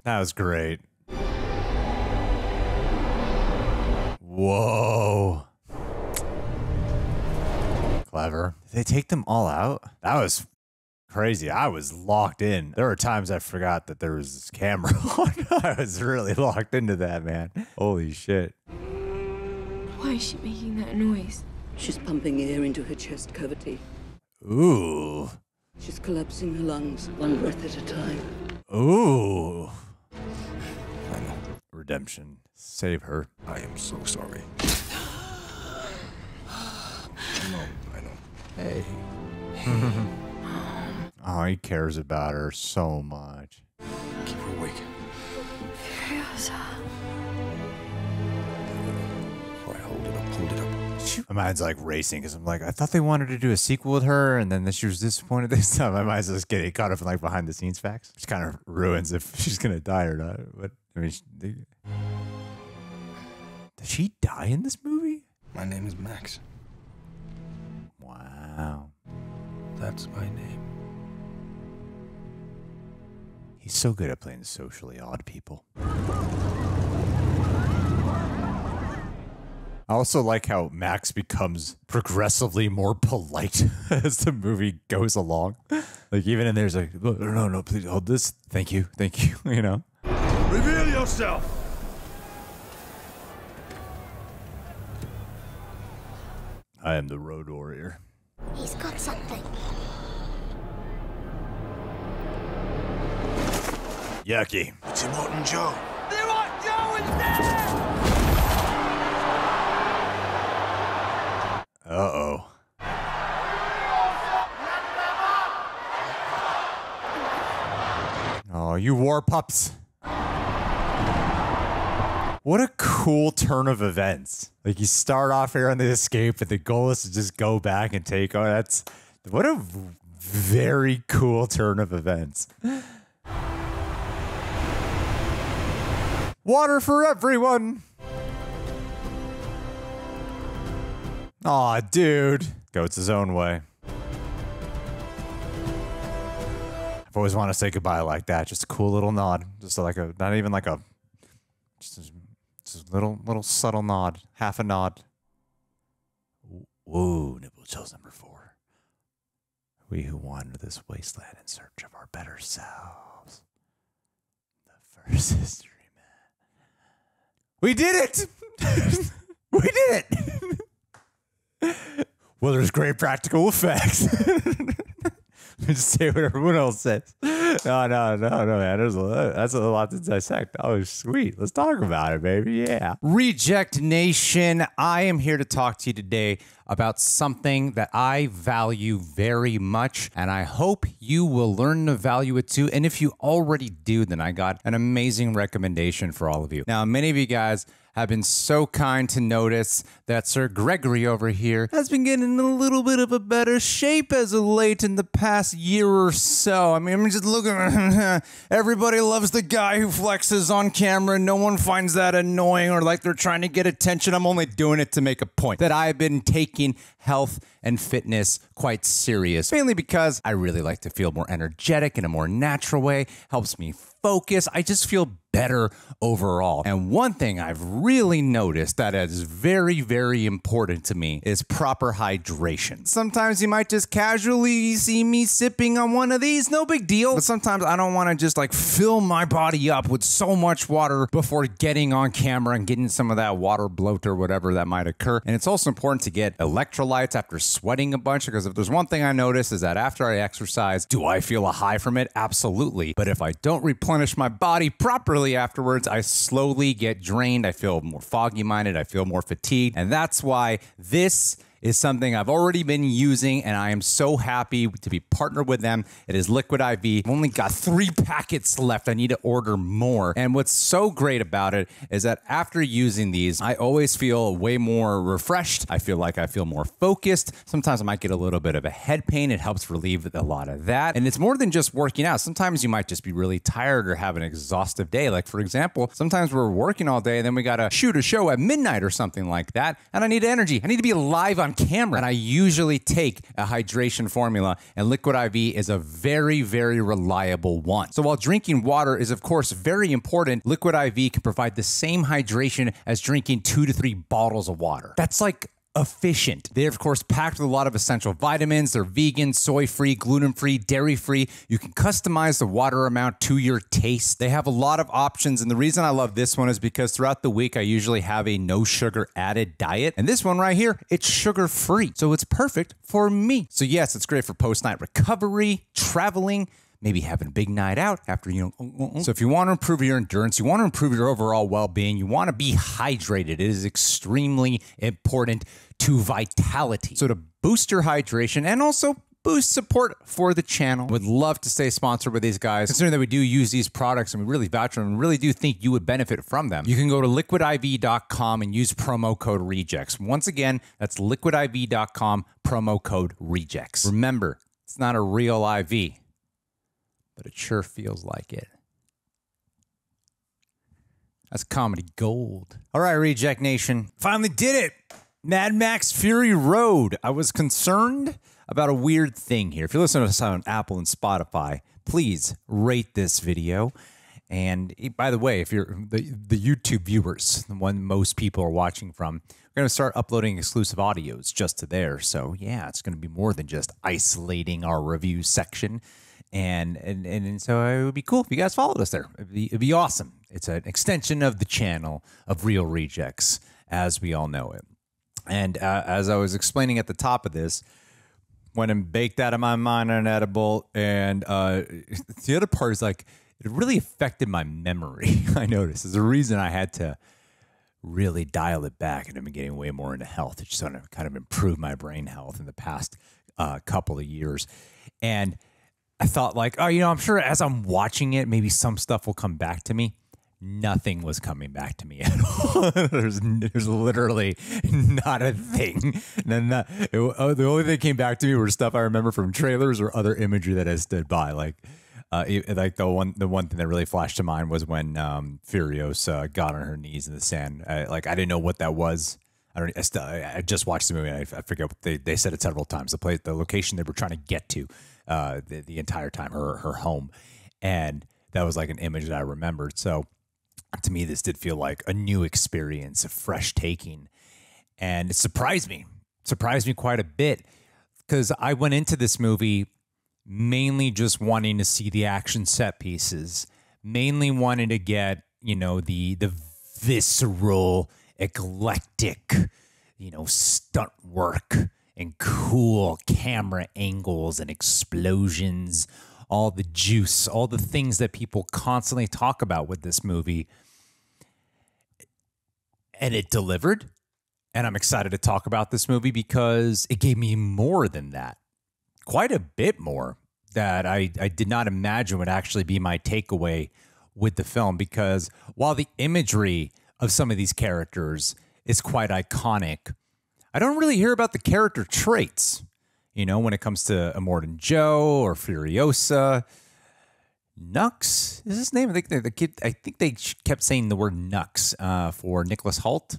That was great. Whoa. Clever. Did they take them all out? That was crazy. I was locked in. There were times I forgot that there was this camera on. I was really locked into that, man. Holy shit. Why is she making that noise? She's pumping air into her chest cavity. Ooh. She's collapsing her lungs one breath at a time. Ooh. Redemption. Save her. I am so sorry. I know, I know. Hey. Oh, he cares about her so much. Keep her awake. Furiosa. Before I hold it up, hold it up. She, my mind's like racing because I'm like, I thought they wanted to do a sequel with her, and then she was disappointed this time. I might as well just get it caught up in like behind the scenes facts, which kind of ruins if she's gonna die or not. But I mean, she, they, did she die in this movie? My name is Max. Wow. That's my name. He's so good at playing socially odd people. I also like how Max becomes progressively more polite as the movie goes along. Like, even in there's like, no, no, no, please hold this. Thank you. Thank you. You know? Reveal yourself. I am the Road Warrior. He's got something. Yucky. It's Immortan Joe. There are Joe is there! Uh-oh. Oh, you war pups. What a cool turn of events. Like, you start off here on the escape, but the goal is to just go back and take on. Oh, that's what a very cool turn of events. Water for everyone. Aw, dude. Goes his own way. I've always wanted to say goodbye like that. Just a cool little nod. Just like a, not even like a, just a, just a little, little subtle nod, half a nod. Whoa, nipple chills number four. We who wander this wasteland in search of our better selves. The first history man. We did it! We did it! Well, there's great practical effects. Just say what everyone else says. No, no, no, no, man. There's a, that's a lot to dissect. Oh, sweet. Let's talk about it, baby. Yeah. Reject Nation, I am here to talk to you today about something that I value very much, and I hope you will learn to value it too. And if you already do, then I got an amazing recommendation for all of you. Now, many of you guys have been so kind to notice that Sir Gregory over here has been getting in a little bit of a better shape as of late in the past year or so. I mean, I'm just looking. Everybody loves the guy who flexes on camera. No one finds that annoying or like they're trying to get attention. I'm only doing it to make a point that I've been taking health and fitness quite serious, mainly because I really like to feel more energetic in a more natural way. Helps me focus. I just feel better overall. And one thing I've really noticed that is very, very important to me is proper hydration. Sometimes you might just casually see me sipping on one of these, no big deal. But sometimes I don't want to just like fill my body up with so much water before getting on camera and getting some of that water bloat or whatever that might occur. And it's also important to get electrolytes after sweating a bunch, because if there's one thing I notice is that after I exercise, do I feel a high from it? Absolutely. But if I don't replenish my body properly afterwards, I slowly get drained. I feel more foggy minded. I feel more fatigued. And that's why this is something I've already been using, and I am so happy to be partnered with them. It is Liquid I V. I've only got three packets left. I need to order more. And what's so great about it is that after using these, I always feel way more refreshed. I feel like I feel more focused. Sometimes I might get a little bit of a head pain. It helps relieve a lot of that. And it's more than just working out. Sometimes you might just be really tired or have an exhaustive day. Like for example, sometimes we're working all day and then we gotta shoot a show at midnight or something like that. And I need energy. I need to be alive on camera. And I usually take a hydration formula, and Liquid I V is a very, very reliable one. So while drinking water is of course very important, Liquid I V can provide the same hydration as drinking two to three bottles of water. That's like efficient. They're of course packed with a lot of essential vitamins. They're vegan, soy-free, gluten-free, dairy-free. You can customize the water amount to your taste. They have a lot of options, and the reason I love this one is because throughout the week I usually have a no sugar added diet, and this one right here, it's sugar-free, so it's perfect for me. So yes, it's great for post-night recovery, traveling, maybe having a big night out after, you know. So if you want to improve your endurance, you want to improve your overall well-being, you want to be hydrated. It is extremely important to vitality. So to boost your hydration and also boost support for the channel, would love to stay sponsored with these guys. Considering that we do use these products and we really vouch for them and really do think you would benefit from them, you can go to liquid I V dot com and use promo code REJECTS. Once again, that's liquid I V dot com, promo code REJECTS. Remember, it's not a real I V, but it sure feels like it. That's comedy gold. All right, Reject Nation. Finally did it. Mad Max Fury Road. I was concerned about a weird thing here. If you're listening to us on Apple and Spotify, please rate this video. And by the way, if you're the, the YouTube viewers, the one most people are watching from, we're going to start uploading exclusive audios just to there. So yeah, it's going to be more than just isolating our review section. And, and and so it would be cool if you guys followed us there. It'd be, it'd be awesome. It's an extension of the channel of Real Rejects, as we all know it. And uh, as I was explaining at the top of this, went and baked out of my mind on an edible. And uh, the other part is like, it really affected my memory, I noticed. There's a reason I had to really dial it back. And I've been getting way more into health. It's just going to kind of improve my brain health in the past uh, couple of years. And I thought like, oh, you know, I'm sure as I'm watching it, maybe some stuff will come back to me. Nothing was coming back to me at all. there's, there's literally not a thing. Then the only thing that came back to me were stuff I remember from trailers or other imagery that I stood by. Like, uh, it, like the one, the one thing that really flashed to mind was when um, Furiosa got on her knees in the sand. I, like, I didn't know what that was. I don't. I, still, I just watched the movie. And I, I forget. They they said it several times. The place, the location they were trying to get to, uh, the, the entire time, her her home, and that was like an image that I remembered. So, to me, this did feel like a new experience, a fresh taking, and it surprised me. It surprised me quite a bit, because I went into this movie mainly just wanting to see the action set pieces, mainly wanting to get, you know, the the visceral, eclectic, you know, stunt work and cool camera angles and explosions all the juice, all the things that people constantly talk about with this movie. And it delivered. And I'm excited to talk about this movie because it gave me more than that. Quite a bit more that I, I did not imagine would actually be my takeaway with the film. Because while the imagery of some of these characters is quite iconic, I don't really hear about the character traits. You know, when it comes to Immortan Joe or Furiosa, Nux is his name. I think the kid. I think they kept saying the word Nux uh, for Nicholas Hoult,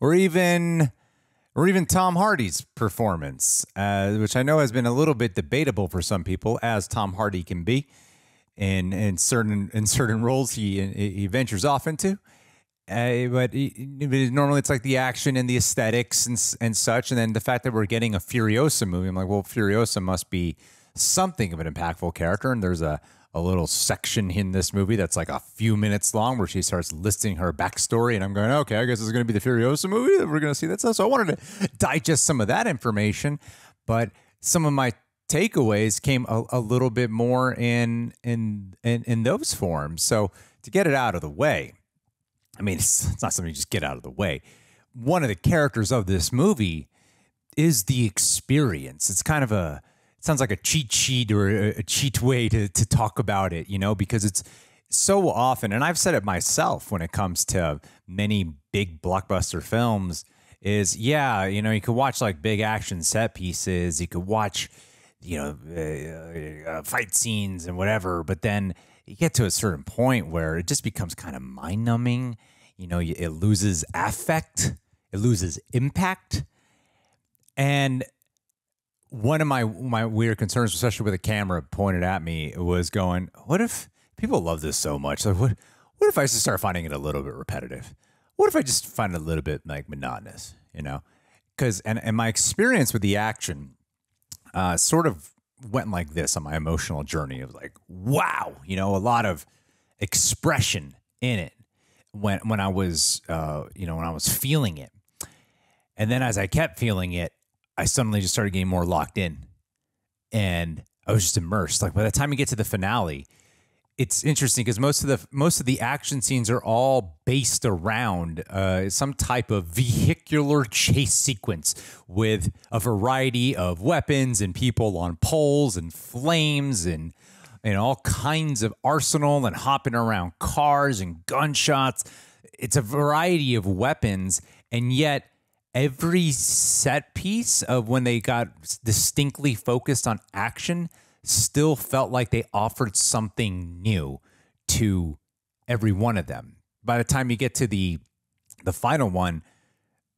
or even, or even Tom Hardy's performance, uh, which I know has been a little bit debatable for some people, as Tom Hardy can be, in in certain in certain roles he he ventures off into. Uh, but normally it's like the action and the aesthetics and, and such. And then the fact that we're getting a Furiosa movie, I'm like, well, Furiosa must be something of an impactful character. And there's a, a little section in this movie that's like a few minutes long where she starts listing her backstory. And I'm going, okay, I guess it's going to be the Furiosa movie that we're going to see that stuff. So I wanted to digest some of that information. But some of my takeaways came a, a little bit more in, in, in, in those forms. So to get it out of the way. I mean, it's, it's not something you just get out of the way. One of the characters of this movie is the experience. It's kind of a, it sounds like a cheat sheet or a, a cheat way to, to talk about it, you know, because it's so often, and I've said it myself when it comes to many big blockbuster films, is, yeah, you know, you could watch like big action set pieces, you could watch, you know, uh, uh, fight scenes and whatever, but then you get to a certain point where it just becomes kind of mind-numbing. You know, it loses affect. It loses impact. And one of my, my weird concerns, especially with a camera pointed at me, was going, what if people love this so much? Like, what, what if I just start finding it a little bit repetitive? What if I just find it a little bit, like, monotonous, you know? Because, and, and my experience with the action uh, sort of went like this on my emotional journey. It was like, wow, you know, a lot of expression in it when when I was, uh, you know, when I was feeling it. And then as I kept feeling it, I suddenly just started getting more locked in, and I was just immersed. Like by the time you get to the finale, it's interesting because most of the most of the action scenes are all based around uh, some type of vehicular chase sequence with a variety of weapons and people on poles and flames and and all kinds of arsenal and hopping around cars and gunshots. It's a variety of weapons, and yet every set piece of when they got distinctly focused on action still felt like they offered something new to every one of them. By the time you get to the the final one,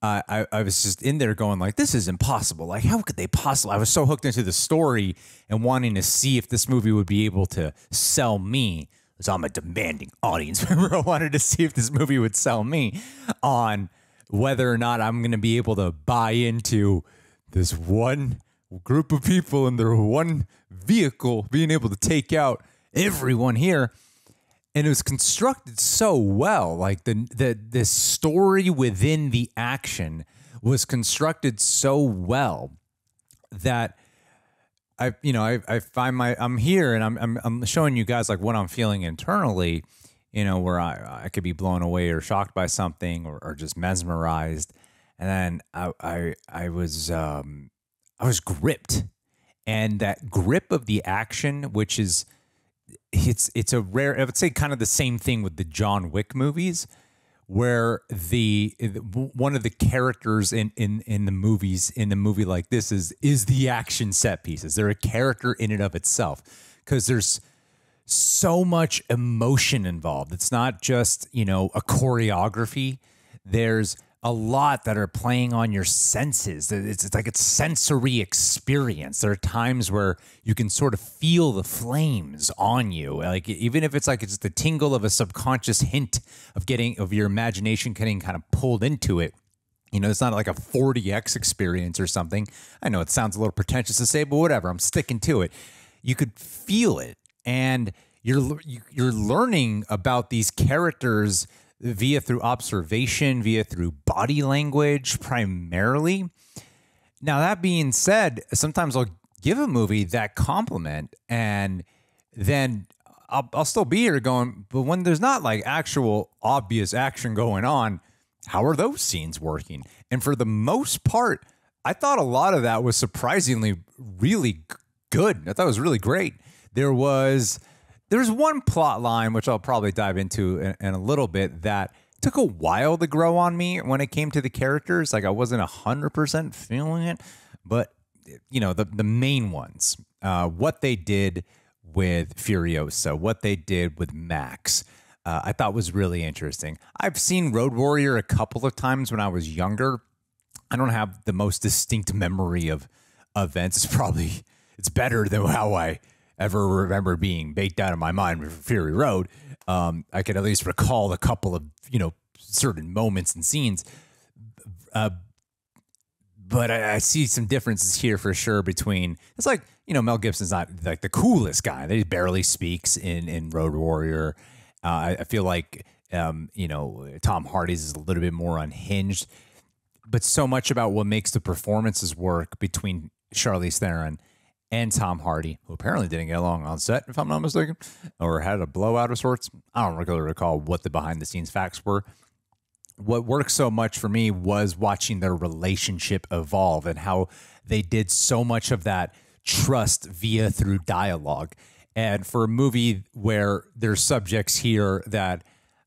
uh, I, I was just in there going like, this is impossible. Like, how could they possibly? I was so hooked into the story and wanting to see if this movie would be able to sell me, because I'm a demanding audience member. I wanted to see if this movie would sell me on whether or not I'm going to be able to buy into this one group of people and their one vehicle being able to take out everyone here. And it was constructed so well. Like the the the story within the action was constructed so well that I you know I, I find my I'm here and I'm, I'm I'm showing you guys like what I'm feeling internally, you know, where I I could be blown away or shocked by something or, or just mesmerized. And then I I I was um I was gripped. And that grip of the action, which is, it's it's a rare, I would say kind of the same thing with the John Wick movies, where the one of the characters in, in, in the movies, in the movie like this is, is the action set pieces. They're a character in and of itself because there's so much emotion involved. It's not just, you know, a choreography. There's a lot that are playing on your senses. It's, it's like a sensory experience. There are times where you can sort of feel the flames on you. Like even if it's like it's the tingle of a subconscious hint of getting of your imagination getting kind of pulled into it. You know, it's not like a forty X experience or something. I know it sounds a little pretentious to say, but whatever, I'm sticking to it. You could feel it, and you're you're learning about these characters via through observation, via through body language primarily. Now, that being said, sometimes I'll give a movie that compliment, and then I'll, I'll still be here going, but when there's not like actual obvious action going on, how are those scenes working? And for the most part, I thought a lot of that was surprisingly really good. I thought it was really great. There was, there's one plot line, which I'll probably dive into in, in a little bit, that took a while to grow on me when it came to the characters. Like I wasn't one hundred percent feeling it, but you know, the, the main ones, uh, what they did with Furiosa, what they did with Max, uh, I thought was really interesting. I've seen Road Warrior a couple of times when I was younger. I don't have the most distinct memory of events. It's probably, it's better than how I ever remember being baked out of my mind with Fury Road. Um, I could at least recall a couple of, you know, certain moments and scenes. Uh, but I, I see some differences here for sure between, it's like, you know, Mel Gibson's not like the coolest guy. He barely speaks in, in Road Warrior. Uh, I, I feel like, um, you know, Tom Hardy's is a little bit more unhinged, but so much about what makes the performances work between Charlize Theron and Tom Hardy, who apparently didn't get along on set, if I'm not mistaken, or had a blowout of sorts. I don't really recall what the behind-the-scenes facts were. What worked so much for me was watching their relationship evolve and how they did so much of that trust via through dialogue. And for a movie where there's subjects here that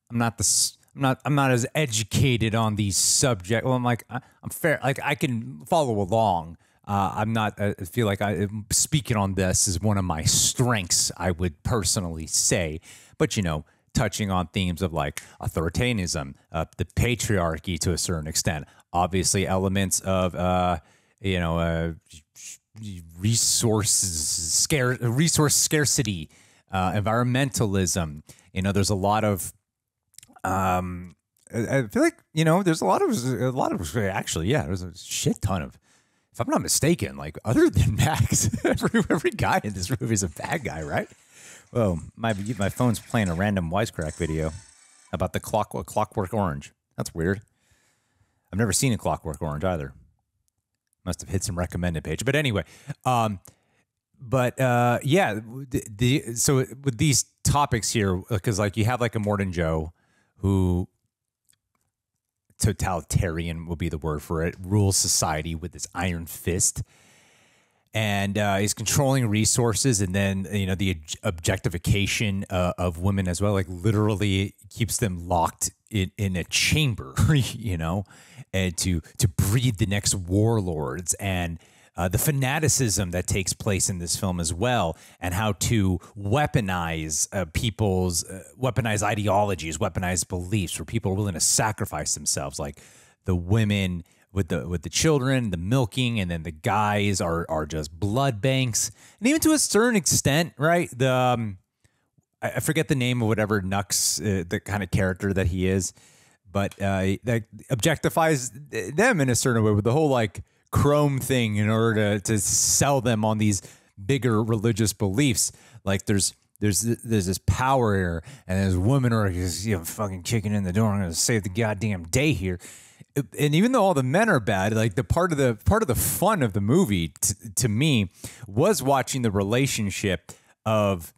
I'm not the... I'm not, I'm not as educated on these subjects. Well, I'm like, I'm fair. Like I can follow along. Uh, I'm not, I feel like I speaking on this is one of my strengths, I would personally say, but you know, touching on themes of like authoritarianism, uh, the patriarchy to a certain extent, obviously elements of, uh, you know, uh, resources, scarce, resource scarcity, uh, environmentalism. You know, there's a lot of, Um, I feel like, you know, there's a lot of, a lot of, actually, yeah, there's a shit ton of, if I'm not mistaken, like other than Max, every, every guy in this movie is a bad guy, right? Well, my, my phone's playing a random wisecrack video about the clock, Clockwork Orange. That's weird. I've never seen a Clockwork Orange either. Must have hit some recommended page. But anyway, um, but, uh, yeah, the, the so with these topics here, because like you have like Immortan Joe, who, totalitarian will be the word for it, rules society with this iron fist. And uh, he's controlling resources, and then, you know, the objectification uh, of women as well, like literally keeps them locked in, in a chamber, you know, and to, to breed the next warlords. And uh, the fanaticism that takes place in this film as well, and how to weaponize uh, people's, uh, weaponize ideologies, weaponize beliefs, where people are willing to sacrifice themselves, like the women with the with the children, the milking, and then the guys are are just blood banks, and even to a certain extent, right? The um, I, I forget the name of whatever Nux, uh, the kind of character that he is, but uh, that objectifies them in a certain way with the whole like Chrome thing in order to, to sell them on these bigger religious beliefs. Like there's there's there's this power here, and there's women are just, you know, fucking kicking in the door. I'm gonna save the goddamn day here. And even though all the men are bad, like the part of the part of the fun of the movie t to me was watching the relationship of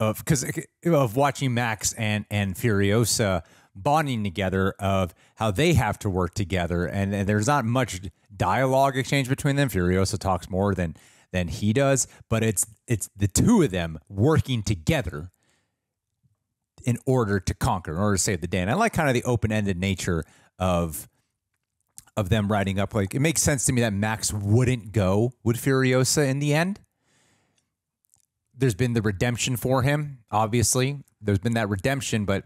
of because of watching Max and and Furiosa bonding together, of how they have to work together, and, and there's not much dialogue exchange between them. Furiosa talks more than than he does, but it's it's the two of them working together in order to conquer, in order to save the day. And I like kind of the open-ended nature of of them riding up. Like it makes sense to me that Max wouldn't go with Furiosa in the end. There's been the redemption for him, obviously. There's been that redemption, but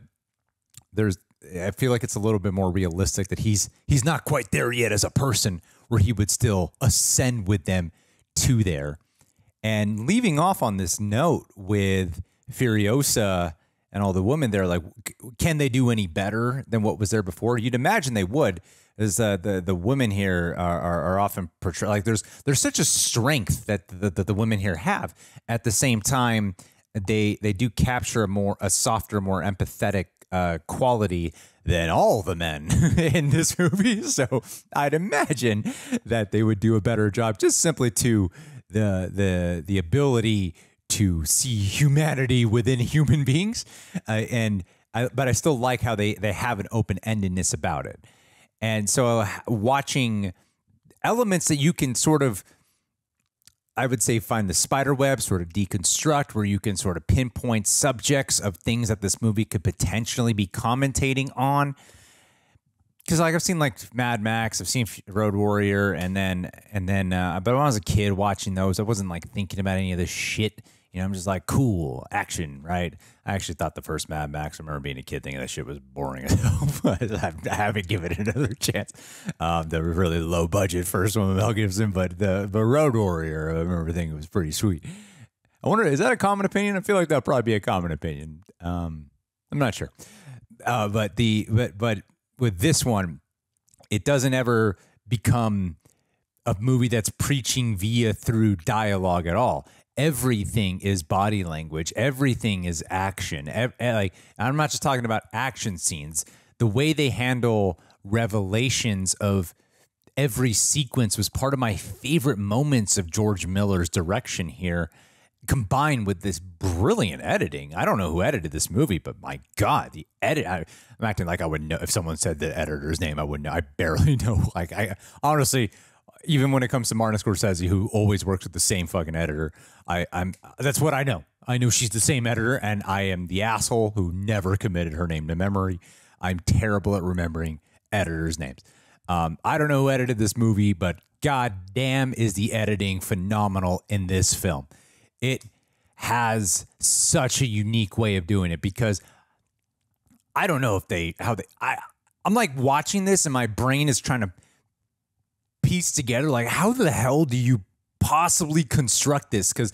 there's I feel like it's a little bit more realistic that he's he's not quite there yet as a person where he would still ascend with them to there. And leaving off on this note with Furiosa and all the women there, like, can they do any better than what was there before? You'd imagine they would, as uh, the the women here are, are, are often portrayed like there's there's such a strength that the, that the women here have. At the same time, they they do capture a more a softer, more empathetic Uh, quality than all the men in this movie. So I'd imagine that they would do a better job just simply to the the the ability to see humanity within human beings, uh, and I, but I still like how they they have an open-endedness about it. And so watching elements that you can sort of, I would say, find the spider web, sort of deconstruct, where you can sort of pinpoint subjects of things that this movie could potentially be commentating on. Because like I've seen like Mad Max, I've seen Road Warrior, and then and then, uh, but when I was a kid watching those, I wasn't like thinking about any of this shit. You know, I'm just like, cool, action, right? I actually thought the first Mad Max, I remember being a kid thinking that shit was boring as hell, but I haven't given it another chance. Um, the really low-budget first one with Mel Gibson, but the, the Road Warrior, I remember thinking it was pretty sweet. I wonder, is that a common opinion? I feel like that would probably be a common opinion. Um, I'm not sure. Uh, but the but but with this one, it doesn't ever become a movie that's preaching via through dialogue at all. Everything is body language. Everything is action. Ev like I'm not just talking about action scenes. The way they handle revelations of every sequence was part of my favorite moments of George Miller's direction here, combined with this brilliant editing. I don't know who edited this movie, but my God, the edit. I, I'm acting like I would know. If someone said the editor's name, I wouldn't know. I barely know. Like I honestly... Even when it comes to Martin Scorsese, who always works with the same fucking editor, I, I'm that's what I know. I know she's the same editor, and I am the asshole who never committed her name to memory. I'm terrible at remembering editors' names. Um, I don't know who edited this movie, but goddamn is the editing phenomenal in this film. It has such a unique way of doing it because I don't know if they how they. I I'm like watching this, and my brain is trying to piece together like how the hell do you possibly construct this, because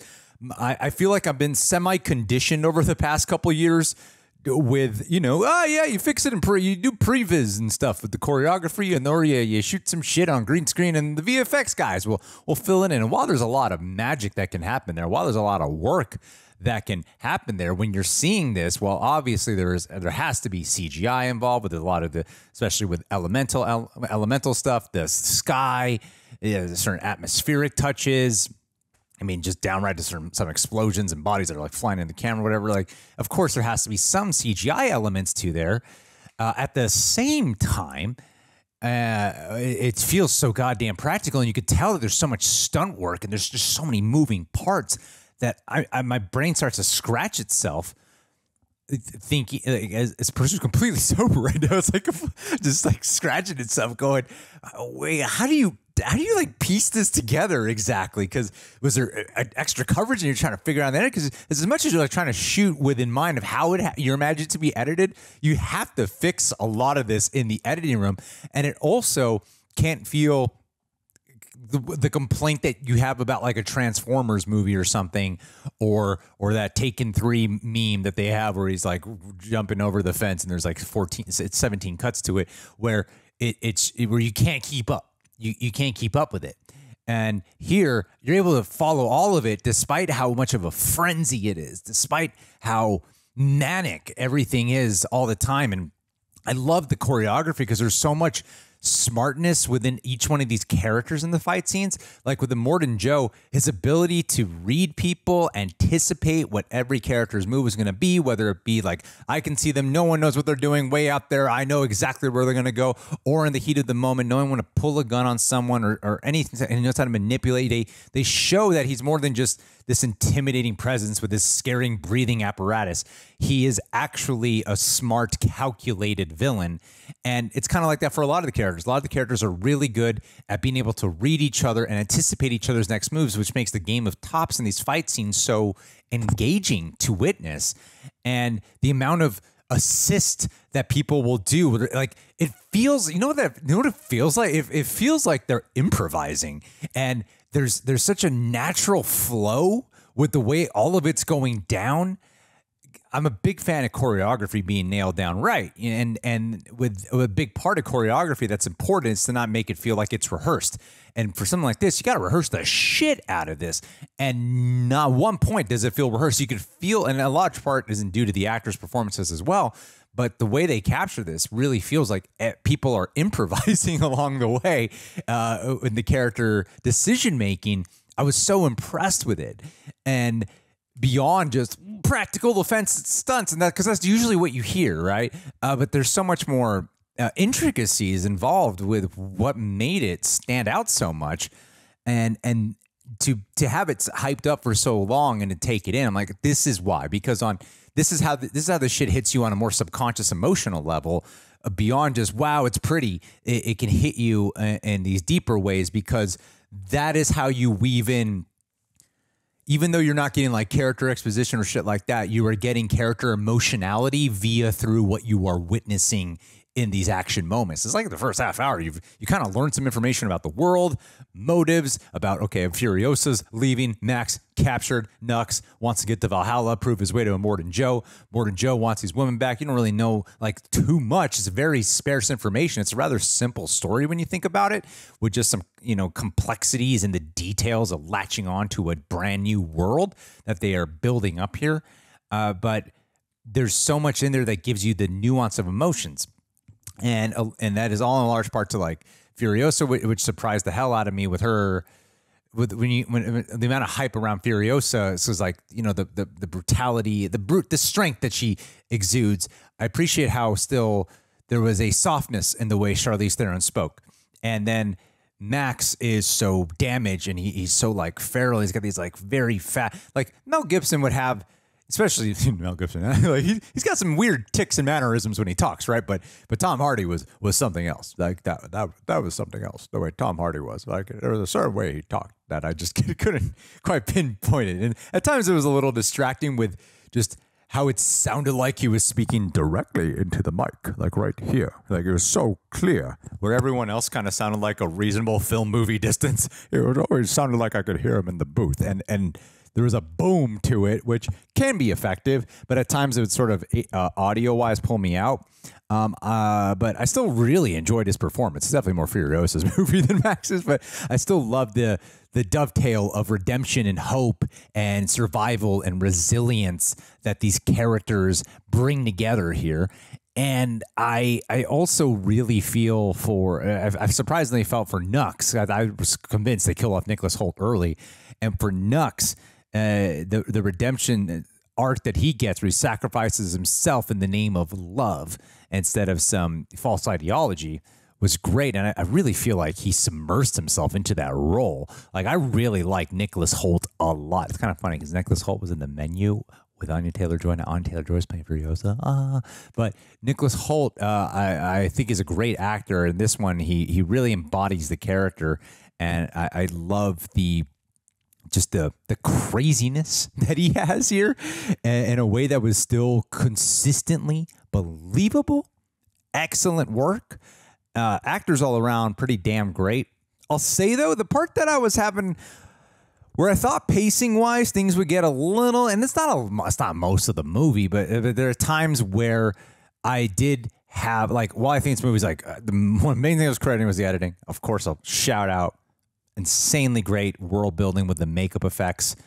I, I feel like I've been semi-conditioned over the past couple years with, you know, oh yeah, you fix it and pre you do previs and stuff with the choreography, and or you, you shoot some shit on green screen and the V F X guys will will fill it in. And while there's a lot of magic that can happen there, while there's a lot of work that can happen there when you're seeing this, well, obviously there is there has to be C G I involved with a lot of the, especially with elemental ele, elemental stuff, the sky, you know, the certain atmospheric touches. I mean, just downright to certain, some explosions and bodies that are like flying in the camera, whatever. Like, of course, there has to be some C G I elements to there. Uh, at the same time, uh, it, it feels so goddamn practical, and you could tell that there's so much stunt work and there's just so many moving parts that I, I, my brain starts to scratch itself, thinking as, as a person completely sober right now. It's like just like scratching itself, going, "Wait, how do you how do you like piece this together exactly?" Because was there a, a extra coverage, and you're trying to figure out that? Because as much as you're like trying to shoot within mind of how it ha you're imagined to be edited, you have to fix a lot of this in the editing room, and it also can't feel. The, the complaint that you have about like a Transformers movie or something, or or that Taken three meme that they have where he's like jumping over the fence and there's like fourteen, seventeen cuts to it, where it, it's where you can't keep up. You, you can't keep up with it. And here you're able to follow all of it despite how much of a frenzy it is, despite how manic everything is all the time. And I love the choreography because there's so much smartness within each one of these characters in the fight scenes. Like with Immortan Joe, his ability to read people, anticipate what every character's move is going to be, whether it be like, I can see them, no one knows what they're doing, way out there, I know exactly where they're going to go, or in the heat of the moment, knowing when to pull a gun on someone or, or anything, and he knows how to manipulate. They, they show that he's more than just this intimidating presence with this scaring breathing apparatus. He is actually a smart, calculated villain. And it's kind of like that for a lot of the characters. A lot of the characters are really good at being able to read each other and anticipate each other's next moves, which makes the game of tops in these fight scenes so engaging to witness. And the amount of assist that people will do, like it feels, you know what that, you know what it feels like? It, it feels like they're improvising, and There's there's such a natural flow with the way all of it's going down. I'm a big fan of choreography being nailed down right, and and with a big part of choreography that's important is to not make it feel like it's rehearsed. And for something like this, you got to rehearse the shit out of this, and not one point does it feel rehearsed. You could feel, and a large part isn't due to the actors' performances as well, but the way they capture this really feels like people are improvising along the way uh, in the character decision making. I was so impressed with it, and beyond just practical effects stunts and that, because that's usually what you hear, right? Uh, but there's so much more uh, intricacies involved with what made it stand out so much, and and to to have it hyped up for so long and to take it in, I'm like, this is why, because on this is how the, this is how this shit hits you on a more subconscious emotional level. Beyond just, wow, it's pretty, it, it can hit you in, in these deeper ways, because that is how you weave in, even though you're not getting like character exposition or shit like that, you are getting character emotionality via through what you are witnessing in these action moments. It's like the first half hour, you've you kind of learned some information about the world, motives, about, okay, Furiosa's leaving, Max captured, Nux wants to get to Valhalla, prove his way to Immortan Joe. Immortan Joe wants these women back. You don't really know like too much. It's very sparse information. It's a rather simple story when you think about it, with just some, you know, complexities and the details of latching on to a brand new world that they are building up here. Uh, but there's so much in there that gives you the nuance of emotions. And and that is all in large part to like Furiosa, which surprised the hell out of me with her, with when you when the amount of hype around Furiosa. So it's like, you know, the the the brutality, the brute, the strength that she exudes. I appreciate how still there was a softness in the way Charlize Theron spoke, and then Max is so damaged and he, he's so like feral. He's got these like very fat, like Mel Gibson would have. Especially Mel Gibson, like he, he's got some weird tics and mannerisms when he talks, right? But but Tom Hardy was was something else. Like that that that was something else. The way Tom Hardy was, like there was a certain way he talked that I just couldn't quite pinpoint it. And at times it was a little distracting with just how it sounded like he was speaking directly into the mic, like right here. Like it was so clear. Where everyone else kind of sounded like a reasonable film movie distance, it would always sounded like I could hear him in the booth, and and. There was a boom to it, which can be effective, but at times it would sort of uh, audio-wise pull me out. Um, uh, but I still really enjoyed his performance. It's definitely more Furiosa's movie than Max's, but I still love the the dovetail of redemption and hope and survival and resilience that these characters bring together here. And I I also really feel for, I've, I've surprisingly felt for Nux. I, I was convinced they kill off Nicholas Hoult early, and for Nux. Uh, the the redemption arc that he gets, where he sacrifices himself in the name of love instead of some false ideology, was great. And I, I really feel like he submersed himself into that role. Like, I really like Nicholas Hoult a lot. It's kind of funny because Nicholas Hoult was in The Menu with Anya Taylor Joy. Now, Anya Taylor Joy is playing Furiosa. Uh, but Nicholas Hoult, uh, I, I think, is a great actor. In this one, he, he really embodies the character. And I, I love the... just the the craziness that he has here in a way that was still consistently believable. Excellent work. Uh, actors all around, pretty damn great. I'll say, though, the part that I was having... where I thought pacing-wise things would get a little... And it's not, a, it's not most of the movie, but there are times where I did have... like, while I think this movie's like... Uh, the main thing I was crediting was the editing. Of course, I'll shout out. Insanely great world building with the makeup effects.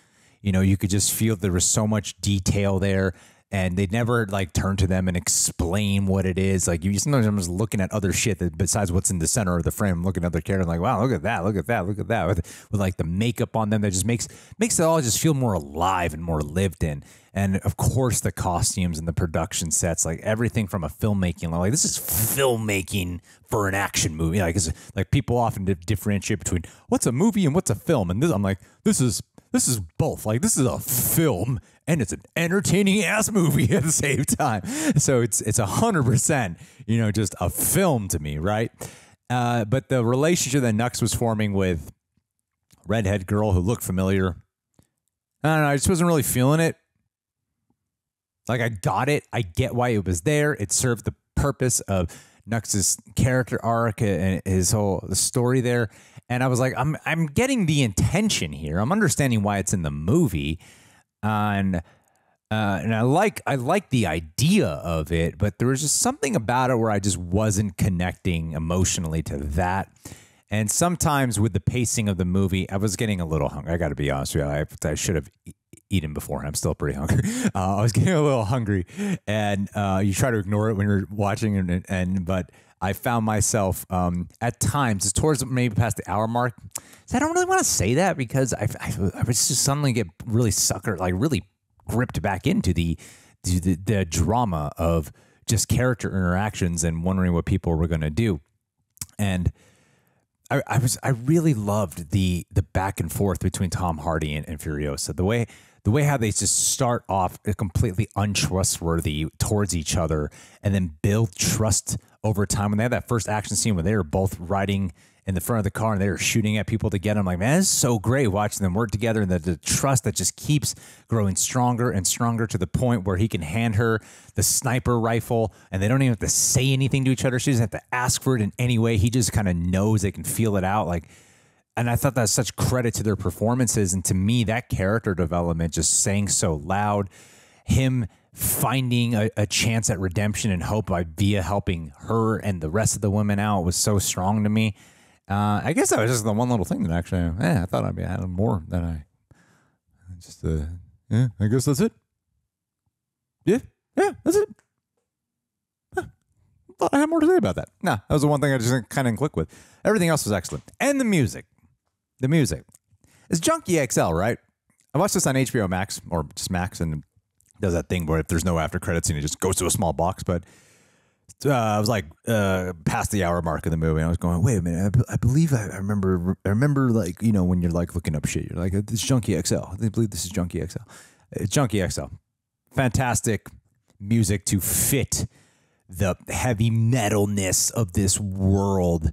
You know, you could just feel there was so much detail there, and they'd never like turn to them and explain what it is. Like, you sometimes I'm just looking at other shit that besides what's in the center of the frame. I'm looking at their character, like, wow, look at that, look at that, look at that. With, with like the makeup on them, that just makes makes it all just feel more alive and more lived in. And of course, the costumes and the production sets, like everything from a filmmaking, like this is filmmaking for an action movie. Like, it's, like people often differentiate between what's a movie and what's a film. And this, I'm like, this is this is both. Like, this is a film and it's an entertaining ass movie at the same time. So it's it's a hundred percent, you know, just a film to me, right? Uh, but the relationship that Nux was forming with redhead girl who looked familiar, I don't know, I just wasn't really feeling it. Like, I got it. I get why it was there. It served the purpose of Nux's character arc and his whole the story there. And I was like, I'm I'm getting the intention here. I'm understanding why it's in the movie, and uh, and I like I like the idea of it, but there was just something about it where I just wasn't connecting emotionally to that. And sometimes with the pacing of the movie, I was getting a little hungry. I got to be honest with you. I I should have. Eaten before. I'm still pretty hungry. Uh, I was getting a little hungry, and uh, you try to ignore it when you're watching, and, and but I found myself um, at times, towards maybe past the hour mark, so I don't really want to say that because I, I, I was just suddenly get really suckered, like really gripped back into the, to the, the drama of just character interactions and wondering what people were going to do. And I, I was I really loved the the back and forth between Tom Hardy and, and Furiosa. The way the way how they just start off completely untrustworthy towards each other and then build trust over time. When they had that first action scene where they were both riding in the front of the car and they were shooting at people together, I'm like, man, it's so great watching them work together, and the, the trust that just keeps growing stronger and stronger to the point where he can hand her the sniper rifle and they don't even have to say anything to each other. She doesn't have to ask for it in any way. He just kind of knows, they can feel it out. Like, and I thought that was such credit to their performances. And to me, that character development, just saying so loud, him finding a, a chance at redemption and hope by via helping her and the rest of the women out was so strong to me. Uh, I guess that was just the one little thing that actually, yeah, I thought I'd be adding more than I just, uh, yeah, I guess that's it. Yeah, yeah, that's it. Huh. Thought I had more to say about that. No, that was the one thing I just kind of clicked with. Everything else was excellent. And the music, the music. It's Junkie X L, right? I watched this on H B O Max, or just Max, and does that thing where if there's no after credits and it just goes to a small box. But uh, I was like uh, past the hour mark of the movie, and I was going, wait a minute, I, I believe I, I remember, I remember like, you know, when you're like looking up shit, you're like, this is Junkie X L. I believe this is Junkie X L. It's Junkie X L. Fantastic music to fit the heavy metalness of this world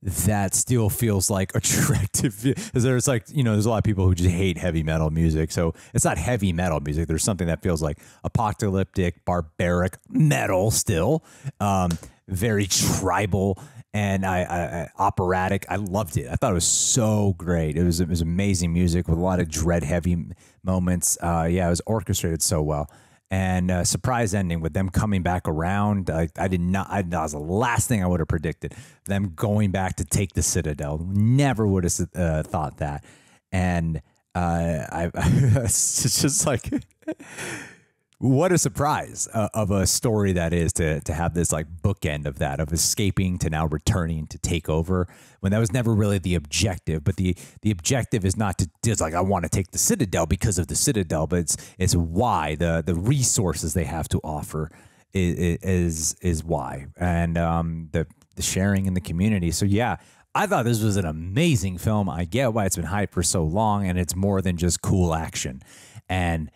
that still feels like attractive, because there's like, you know, there's a lot of people who just hate heavy metal music. So it's not heavy metal music. There's something that feels like apocalyptic, barbaric metal still, um, very tribal and I, I, operatic. I loved it. I thought it was so great. It was, it was amazing music with a lot of dread heavy moments. Uh, yeah, it was orchestrated so well. And uh, surprise ending with them coming back around. I, I did not, I, that was the last thing I would have predicted. Them going back to take the Citadel. Never would have uh, thought that. And uh, I, it's just like, what a surprise uh, of a story that is to, to have this like bookend of that, of escaping to now returning to take over, when that was never really the objective. But the, the objective is not to just like, I want to take the Citadel because of the Citadel, but it's, it's why the, the resources they have to offer is, is, is why. And, um, the, the sharing in the community. So yeah, I thought this was an amazing film. I get why it's been hyped for so long, and it's more than just cool action. And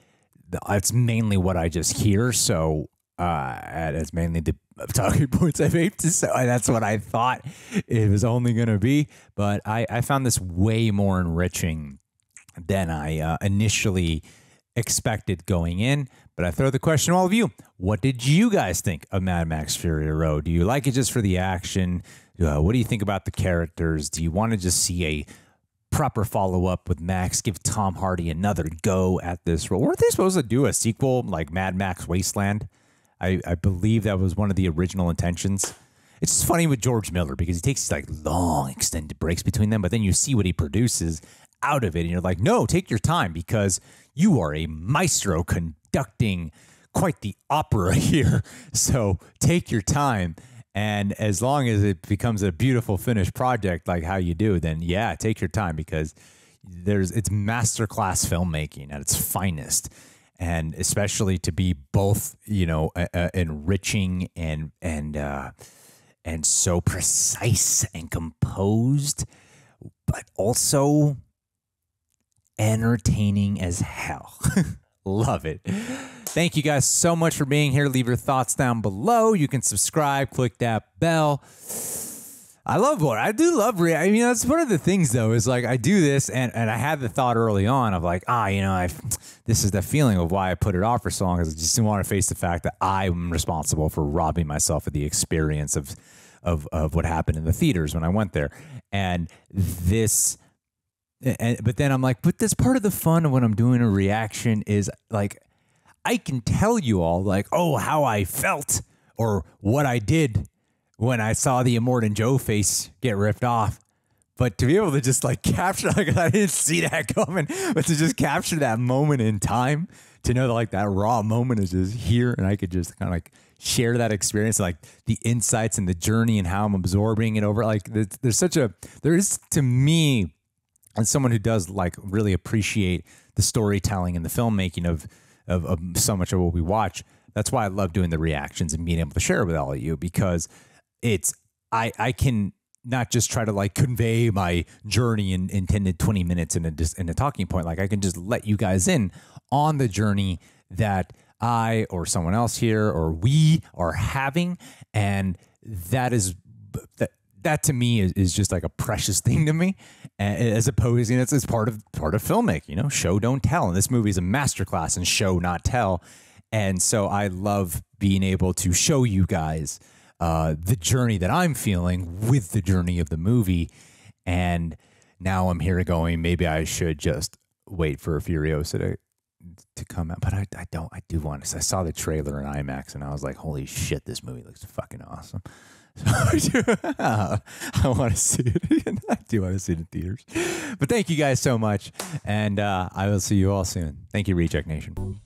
it's mainly what I just hear. So, uh, it's mainly the talking points I've made. So that's what I thought it was only going to be. But I, I found this way more enriching than I uh, initially expected going in. But I throw the question to all of you. What did you guys think of Mad Max Fury Road? Do you like it just for the action? Uh, what do you think about the characters? Do you want to just see a proper follow-up with Max? Give Tom Hardy another go at this role. Weren't they supposed to do a sequel like Mad Max Wasteland? I, I believe that was one of the original intentions. It's just funny with George Miller because he takes like long extended breaks between them, but then you see what he produces out of it and you're like, no, take your time, because you are a maestro conducting quite the opera here. So take your time. And as long as it becomes a beautiful finished project, like how you do, then yeah, take your time, because there's, it's masterclass filmmaking at its finest. And especially to be both, you know, uh, enriching and, and, uh, and so precise and composed, but also entertaining as hell. Love it. Thank you guys so much for being here. Leave your thoughts down below. You can subscribe, click that bell. I love what I do love. Re I mean, that's one of the things, though, is like I do this, and, and I had the thought early on of like, ah, you know, I've, this is the feeling of why I put it off for so long, because I just didn't want to face the fact that I'm responsible for robbing myself of the experience of, of, of what happened in the theaters when I went there. And this... And, but then I'm like, but that's part of the fun of when I'm doing a reaction is like, I can tell you all like, oh, how I felt or what I did when I saw the Immortan Joe face get ripped off. But to be able to just like capture, like I didn't see that coming, but to just capture that moment in time, to know that like that raw moment is just here, and I could just kind of like share that experience, like the insights and the journey and how I'm absorbing it over. Like there's, there's such a, there is to me, as someone who does like really appreciate the storytelling and the filmmaking of, of, of so much of what we watch. That's why I love doing the reactions and being able to share with all of you, because it's, I, I can not just try to like convey my journey in intended twenty minutes in a, in a talking point. Like I can just let you guys in on the journey that I or someone else here or we are having. And that is, that, that to me is, is just like a precious thing to me, as opposed, you know, it's, it's part of, part of filmmaking, you know, show, don't tell. And this movie is a masterclass in show, not tell. And so I love being able to show you guys uh, the journey that I'm feeling with the journey of the movie. And now I'm here going, maybe I should just wait for Furiosa to, to come out. But I, I don't, I do want to. I saw the trailer in IMAX and I was like, holy shit, this movie looks fucking awesome. So I want to see it. I do want to see it in theaters. But thank you guys so much. And uh, I will see you all soon. Thank you, Reject Nation.